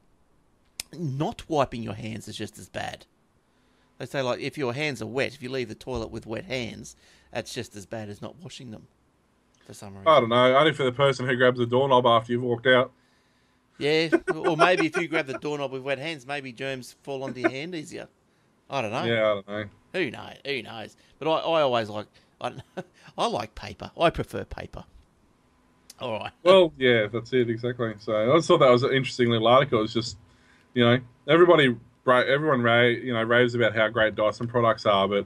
not wiping your hands is just as bad. They say like if your hands are wet, if you leave the toilet with wet hands, that's just as bad as not washing them. For some reason, I don't know. Only for the person who grabs the doorknob after you've walked out. Yeah, or maybe if you grab the doorknob with wet hands, maybe germs fall onto your hand easier. I don't know. Yeah, I don't know. Who knows? Who knows? But I, I always like I don't know, I like paper. I prefer paper. All right. Well, yeah, that's it exactly. So I just thought that was an interesting little article. It's just, you know, everybody, everyone, you know, raves about how great Dyson products are, but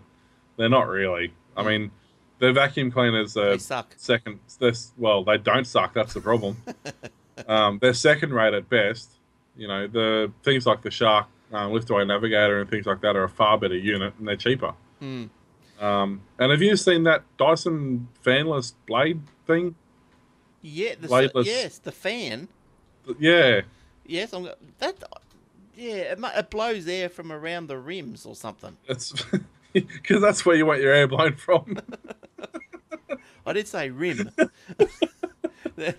they're not really. I mean, their vacuum cleaners are they suck. second. Well, they don't suck. That's the problem. um, they're second rate at best. You know, the things like the Shark. Um, Liftaway Navigator and things like that are a far better unit, and they're cheaper. Mm. Um, and have you seen that Dyson fanless blade thing? Yeah, the Bladeless. yes, the fan. Yeah. Yes, I'm, that. Yeah, it, it blows air from around the rims or something. That's because that's where you want your air blown from. I did say rim.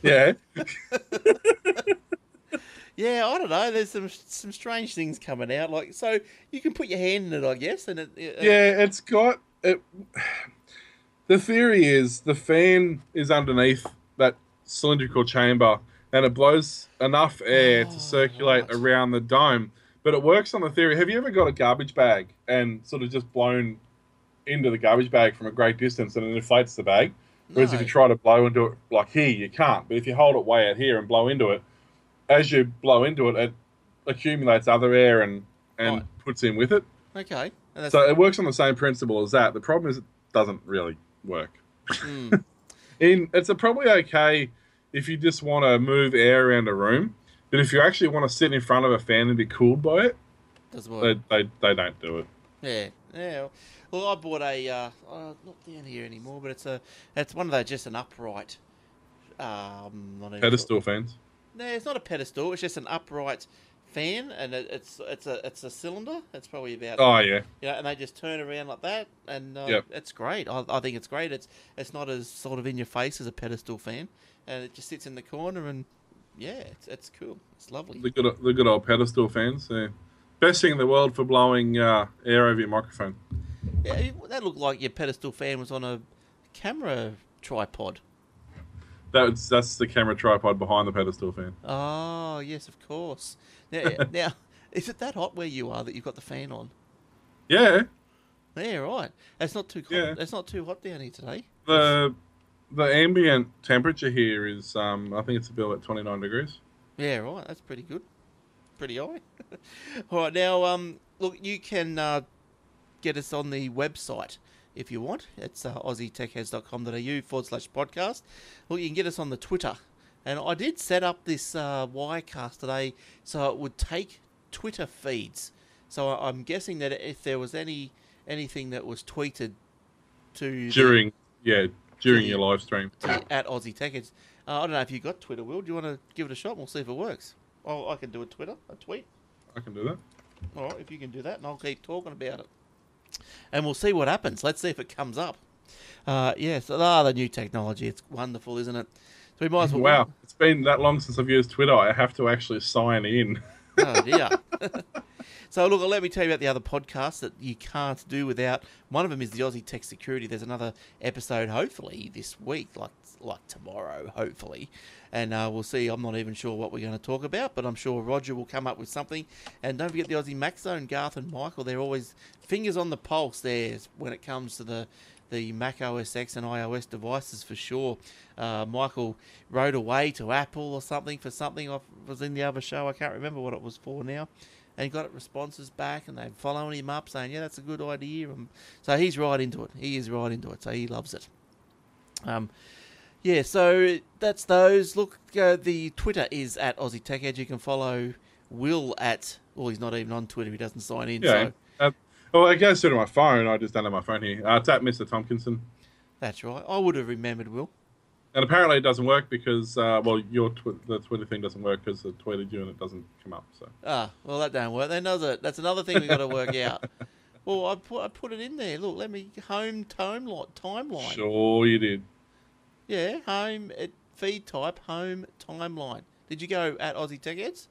Yeah. Yeah, I don't know. There's some some strange things coming out. Like, so you can put your hand in it, I guess. And it, it, yeah, it's got it. The theory is the fan is underneath that cylindrical chamber, and it blows enough air oh, to circulate right. around the dome. But it works on the theory. Have you ever got a garbage bag and sort of just blown into the garbage bag from a great distance and it inflates the bag? Whereas no. if you try to blow into it like here, you can't. But if you hold it way out here and blow into it, as you blow into it, it accumulates other air and, and right. puts in with it. Okay. And that's so it works on the same principle as that. The problem is it doesn't really work. Mm. in, it's a probably okay if you just want to move air around a room, but if you actually want to sit in front of a fan and be cooled by it, doesn't work. They, they, they don't do it. Yeah. Yeah. Well, I bought a, uh, oh, not down here anymore, but it's a, it's one of those, just an upright. Um, not Pedestal sure. fans. No, it's not a pedestal. It's just an upright fan, and it, it's it's a it's a cylinder. It's probably about oh yeah, you know, and they just turn around like that, and um, yep. it's great. I, I think it's great. It's it's not as sort of in your face as a pedestal fan, and it just sits in the corner, and yeah, it's it's cool. It's lovely. The good the good old pedestal fans. Yeah. Best thing in the world for blowing uh, air over your microphone. Yeah, that looked like your pedestal fan was on a camera tripod. That's that's the camera tripod behind the pedestal fan. Oh yes, of course. Now, now, is it that hot where you are that you've got the fan on? Yeah. Yeah, right. It's not too cold. Yeah. It's not too hot down here today. The the ambient temperature here is um I think it's about twenty nine degrees. Yeah, right. That's pretty good. Pretty high. All right, now um look, you can uh, get us on the website. If you want, it's uh, aussie tech heads dot com dot a u forward slash podcast. Well, you can get us on the Twitter. And I did set up this uh, Wirecast today so it would take Twitter feeds. So I'm guessing that if there was any anything that was tweeted to... During, the, yeah, during to, your live stream. To, at Aussie Tech Heads. Uh, I don't know if you got Twitter, Will. Do you want to give it a shot and we'll see if it works? Oh, I can do a Twitter, a tweet. I can do that. All right, if you can do that, and I'll keep talking about it. And we'll see what happens. Let's see if it comes up. Uh, yeah, so ah, the new technology. It's wonderful, isn't it? So we might as well. Wow, win. It's been that long since I've used Twitter. I have to actually sign in. Oh, dear. So, look, let me tell you about the other podcasts that you can't do without. One of them is the Aussie Tech Security. There's another episode, hopefully, this week, like like tomorrow, hopefully. And uh, we'll see. I'm not even sure what we're going to talk about, but I'm sure Roger will come up with something. And don't forget the Aussie Mac Zone, Garth and Michael. They're always fingers on the pulse there when it comes to the, the Mac O S X and iOS devices for sure. Uh, Michael rode away to Apple or something for something. I was in the other show. I can't remember what it was for now. And got responses back, and they're following him up, saying, yeah, that's a good idea. Um, so he's right into it. He is right into it. So he loves it. Um, yeah, so that's those. Look, uh, the Twitter is at Aussie Tech Edge. You can follow Will at, well, he's not even on Twitter. He doesn't sign in. Yeah. So. Uh, well, it goes through to my phone. I just don't have my phone here. Uh, it's at Mister Tompkinson. That's right. I would have remembered, Will. And apparently it doesn't work because, uh, well, your tw- the Twitter thing doesn't work because I tweeted you and it doesn't come up. So ah, well, that don't work. Then does it? That's another thing we've got to work out. Well, I put I put it in there. Look, let me home tome lot timeline. Sure, you did. Yeah, home at feed type home timeline. Did you go at Aussie Tech Heads?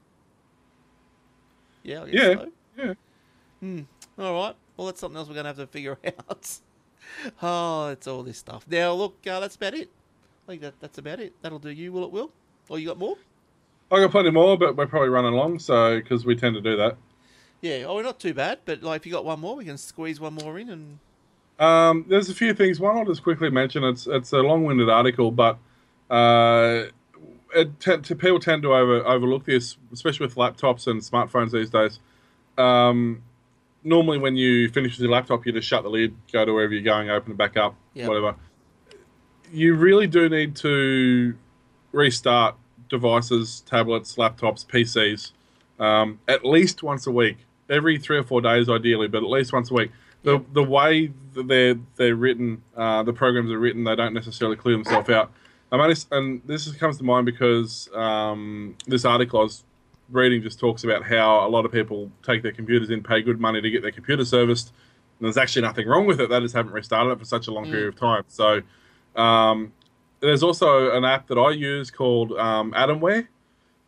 Yeah, I guess yeah, so. yeah. Hmm. All right. Well, that's something else we're going to have to figure out. Oh, it's all this stuff. Now, look, uh, that's about it. I think that, that's about it. That'll do you, will it, Will? Or you got more? I got plenty more, but we're probably running long, so because we tend to do that. Yeah, oh, we're not too bad, but like if you got one more, we can squeeze one more in. And um, there's a few things. One I'll just quickly mention. It's it's a long-winded article, but uh, it t- t- people tend to over, overlook this, especially with laptops and smartphones these days. Um, normally, when you finish with your laptop, you just shut the lid, go to wherever you're going, open it back up, yep. whatever. You really do need to restart devices, tablets, laptops, P Cs, um, at least once a week. Every three or four days, ideally, but at least once a week. The the way that they're they're written, uh, the programs are written, they don't necessarily clear themselves out. I'm honest, and this comes to mind because um, this article I was reading just talks about how a lot of people take their computers in, pay good money to get their computer serviced, and there's actually nothing wrong with it. They just haven't restarted it for such a long mm. period of time. So. Um, there's also an app that I use called um, Atomware,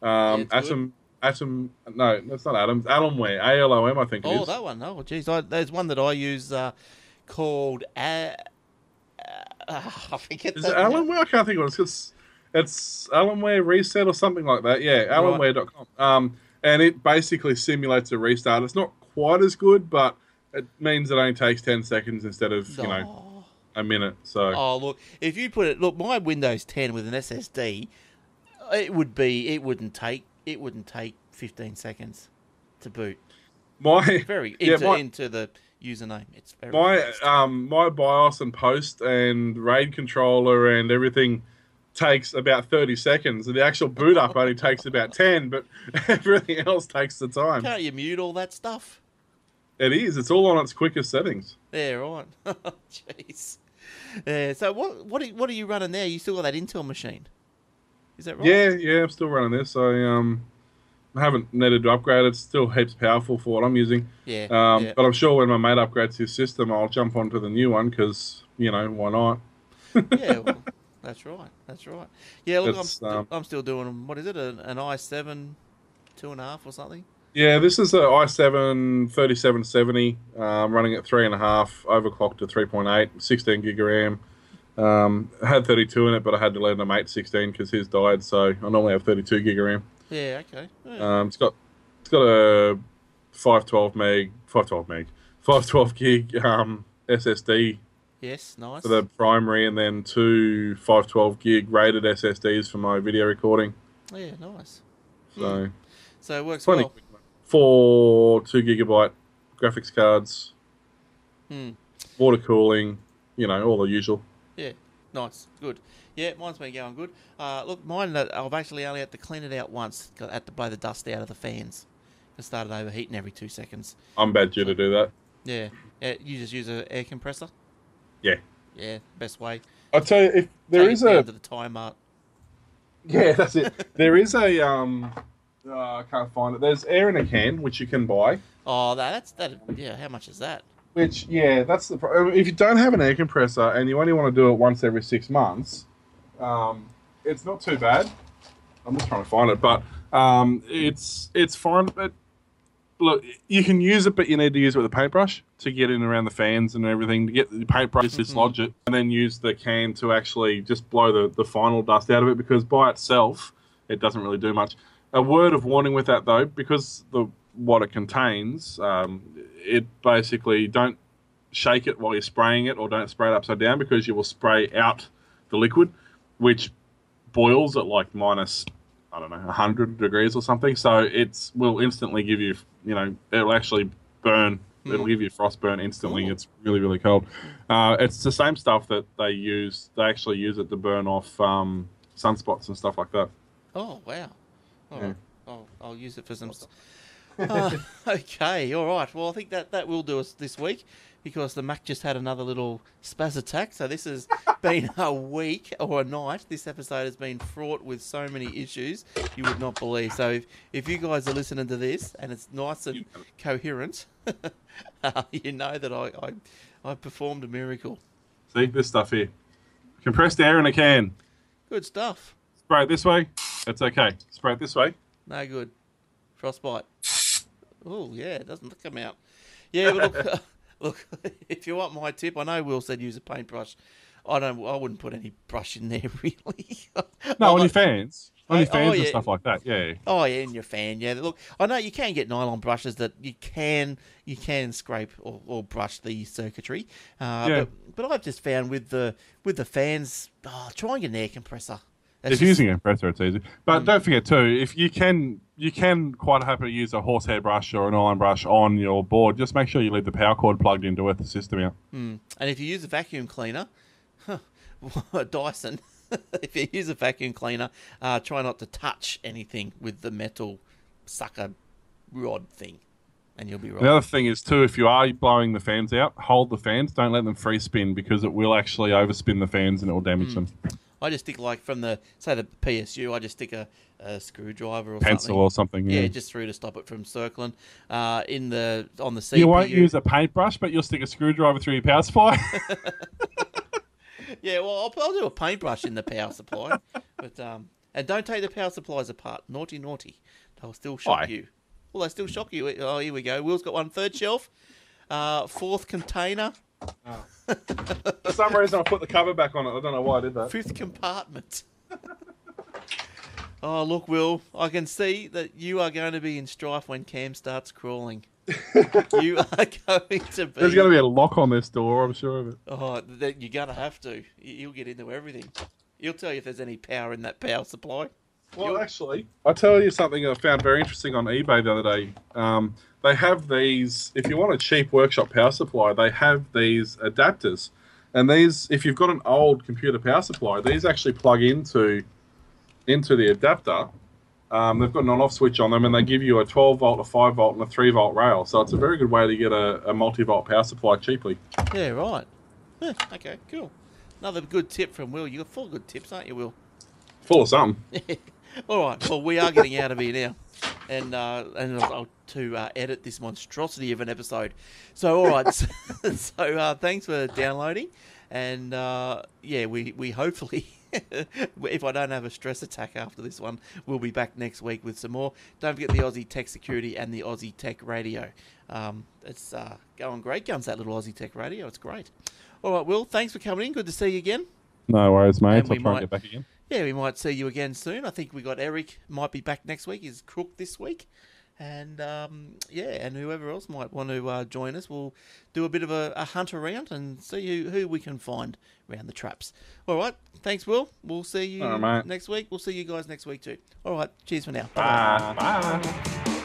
um, yeah, Atom, Atom, no, that's not Atom. It's Atomware, A L O M, I think it oh, is. Oh, that one. Oh, geez. I, there's one that I use uh, called... Uh, uh, I forget that. Is it Atomware? I can't think of it. It's, just, it's Atomware Reset or something like that. Yeah, Atomware dot com. Right. Um, and it basically simulates a restart. It's not quite as good, but it means it only takes ten seconds instead of, oh. you know, a minute. So. Oh, look, if you put it... Look, my Windows ten with an S S D, it would be... It wouldn't take... It wouldn't take fifteen seconds to boot. My very into, yeah, my, into the username. It's very my um, my BIOS and post and RAID controller and everything takes about thirty seconds. The actual boot up only takes about ten, but everything else takes the time. Can't you mute all that stuff? It is. It's all on its quickest settings. Yeah, right. Jeez. Yeah. So what what are, what are you running there? You still got that Intel machine? Is that right? Yeah, yeah, I'm still running this. I um, I haven't needed to upgrade. It's still heaps powerful for what I'm using. Yeah. Um, yeah. But I'm sure when my mate upgrades his system, I'll jump onto the new one because, you know, why not? Yeah, well, that's right. That's right. Yeah, look, I'm, st- um, I'm still doing, what is it, an, an i seven two and a half or something? Yeah, this is an i seven thirty-seven seventy. I'm running at three and a half, overclocked to three point eight, sixteen gig of RAM. Um, I had thirty-two in it, but I had to let my mate sixteen because his died, so I normally have thirty-two gig of RAM. Yeah, okay. Yeah. Um, it's got it's got a five twelve meg, five twelve meg, five twelve gig um, S S D. Yes, nice. For the primary, and then two five twelve gig rated S S Ds for my video recording. Yeah, nice. So, yeah. so it works well. Four two gigabyte graphics cards, hmm. water cooling, you know, all the usual. Yeah, nice, good. Yeah, mine's been going good. Uh, look, mine, I've actually only had to clean it out once. I had to blow the dust out of the fans. It started overheating every two seconds. I'm bad due so, to do that. Yeah. yeah. You just use an air compressor? Yeah. Yeah, best way. I'll tell you, if there Take is a... to the time art. Yeah, that's it. There is a... um. Oh, I can't find it. There's air in a can, which you can buy. Oh, that's... that. Yeah, how much is that? Which, yeah, that's the problem. If you don't have an air compressor and you only want to do it once every six months, um, it's not too bad. I'm just trying to find it, but um, it's it's fine. But look, you can use it, but you need to use it with a paintbrush to get in around the fans and everything, to get the paintbrush, dislodge it, and then use the can to actually just blow the, the final dust out of it, because by itself, it doesn't really do much. A word of warning with that, though, because the... what it contains, um, it basically don't shake it while you're spraying it, or don't spray it upside down, because you will spray out the liquid, which boils at like minus, I don't know, one hundred degrees or something. So it will instantly give you, you know, it'll actually burn. Mm. It'll give you frost burn instantly. Cool. It's really, really cold. Uh, it's the same stuff that they use. They actually use it to burn off um, sunspots and stuff like that. Oh, wow. All yeah. right. I'll, I'll use it for some stuff. uh, okay, all right. Well, I think that, that will do us this week, because the Mac just had another little spaz attack. So this has been a week or a night. This episode has been fraught with so many issues you would not believe. So if, if you guys are listening to this and it's nice and coherent, uh, you know that I, I I performed a miracle. See, this stuff here. Compressed air in a can. Good stuff. Spray it this way. That's okay. Spray it this way. No good. Frostbite. Oh, yeah, it doesn't come out. Yeah, but look, uh, look, if you want my tip, I know Will said use a paintbrush. I don't. I wouldn't put any brush in there, really. No, on your fans. On your fans oh, and yeah. stuff like that, yeah. Oh, yeah, in your fan, yeah. Look, I know you can get nylon brushes that you can you can scrape or, or brush the circuitry. Uh, yeah. But, but I've just found with the with the fans, oh, try and get an air compressor. That's if you're using a compressor, it's easy. But um, don't forget, too, if you can... You can quite happily use a horsehair brush or an nylon brush on your board. Just make sure you leave the power cord plugged in to work the system out. Mm. And if you use a vacuum cleaner, huh, Dyson, if you use a vacuum cleaner, uh, try not to touch anything with the metal sucker rod thing, and you'll be right. The other thing is, too, if you are blowing the fans out, hold the fans. Don't let them free spin, because it will actually overspin the fans and it will damage mm. them. I just stick, like, from the, say, the P S U, I just stick a, a screwdriver or Pencil something. Pencil or something, yeah. Yeah, just through to stop it from circling uh, in the on the C P U. You won't use a paintbrush, but you'll stick a screwdriver through your power supply. Yeah, well, I'll, I'll do a paintbrush in the power supply. But um, and don't take the power supplies apart. Naughty, naughty. They'll still shock Why? you. Well, they still shock you. Oh, here we go. Will's got one. Third shelf. Uh, fourth container. Oh. For some reason, I put the cover back on it. I don't know why I did that. Fifth compartment. Oh, look, Will, I can see that you are going to be in strife when Cam starts crawling. You are going to be... There's going to be a lock on this door, I'm sure of it. Oh, that you're going to have to. You'll get into everything. You'll tell you if there's any power in that power supply. Well, You'll... actually, I'll tell you something I found very interesting on eBay the other day. Um, they have these, if you want a cheap workshop power supply, they have these adapters. And these, if you've got an old computer power supply, these actually plug into... into the adapter. Um, they've got an on-off switch on them, and they give you a twelve volt, a five volt, and a three volt rail. So it's a very good way to get a, a multi-volt power supply cheaply. Yeah, right. Yeah, okay, cool. Another good tip from Will. You've got four good tips, aren't you, Will? Full of something. All right, well, we are getting out of here now. And uh, and I'll to uh, edit this monstrosity of an episode. So, all right. so uh, thanks for downloading. And, uh, yeah, we, we hopefully... if I don't have a stress attack after this one, we'll be back next week with some more. Don't forget the Aussie Tech Security and the Aussie Tech Radio. Um, it's uh, going great guns, that little Aussie Tech Radio. It's great. All right, Will, thanks for coming in. Good to see you again. No worries, mate. I'll try and get back again. Yeah, we might see you again soon. I think we got Eric might be back next week. He's crook this week. And, um, yeah, and whoever else might want to uh, join us, we'll do a bit of a, a hunt around and see who, who we can find around the traps. All right. Thanks, Will. We'll see you right, next week. We'll see you guys next week, too. All right. Cheers for now. Bye. Bye. Bye.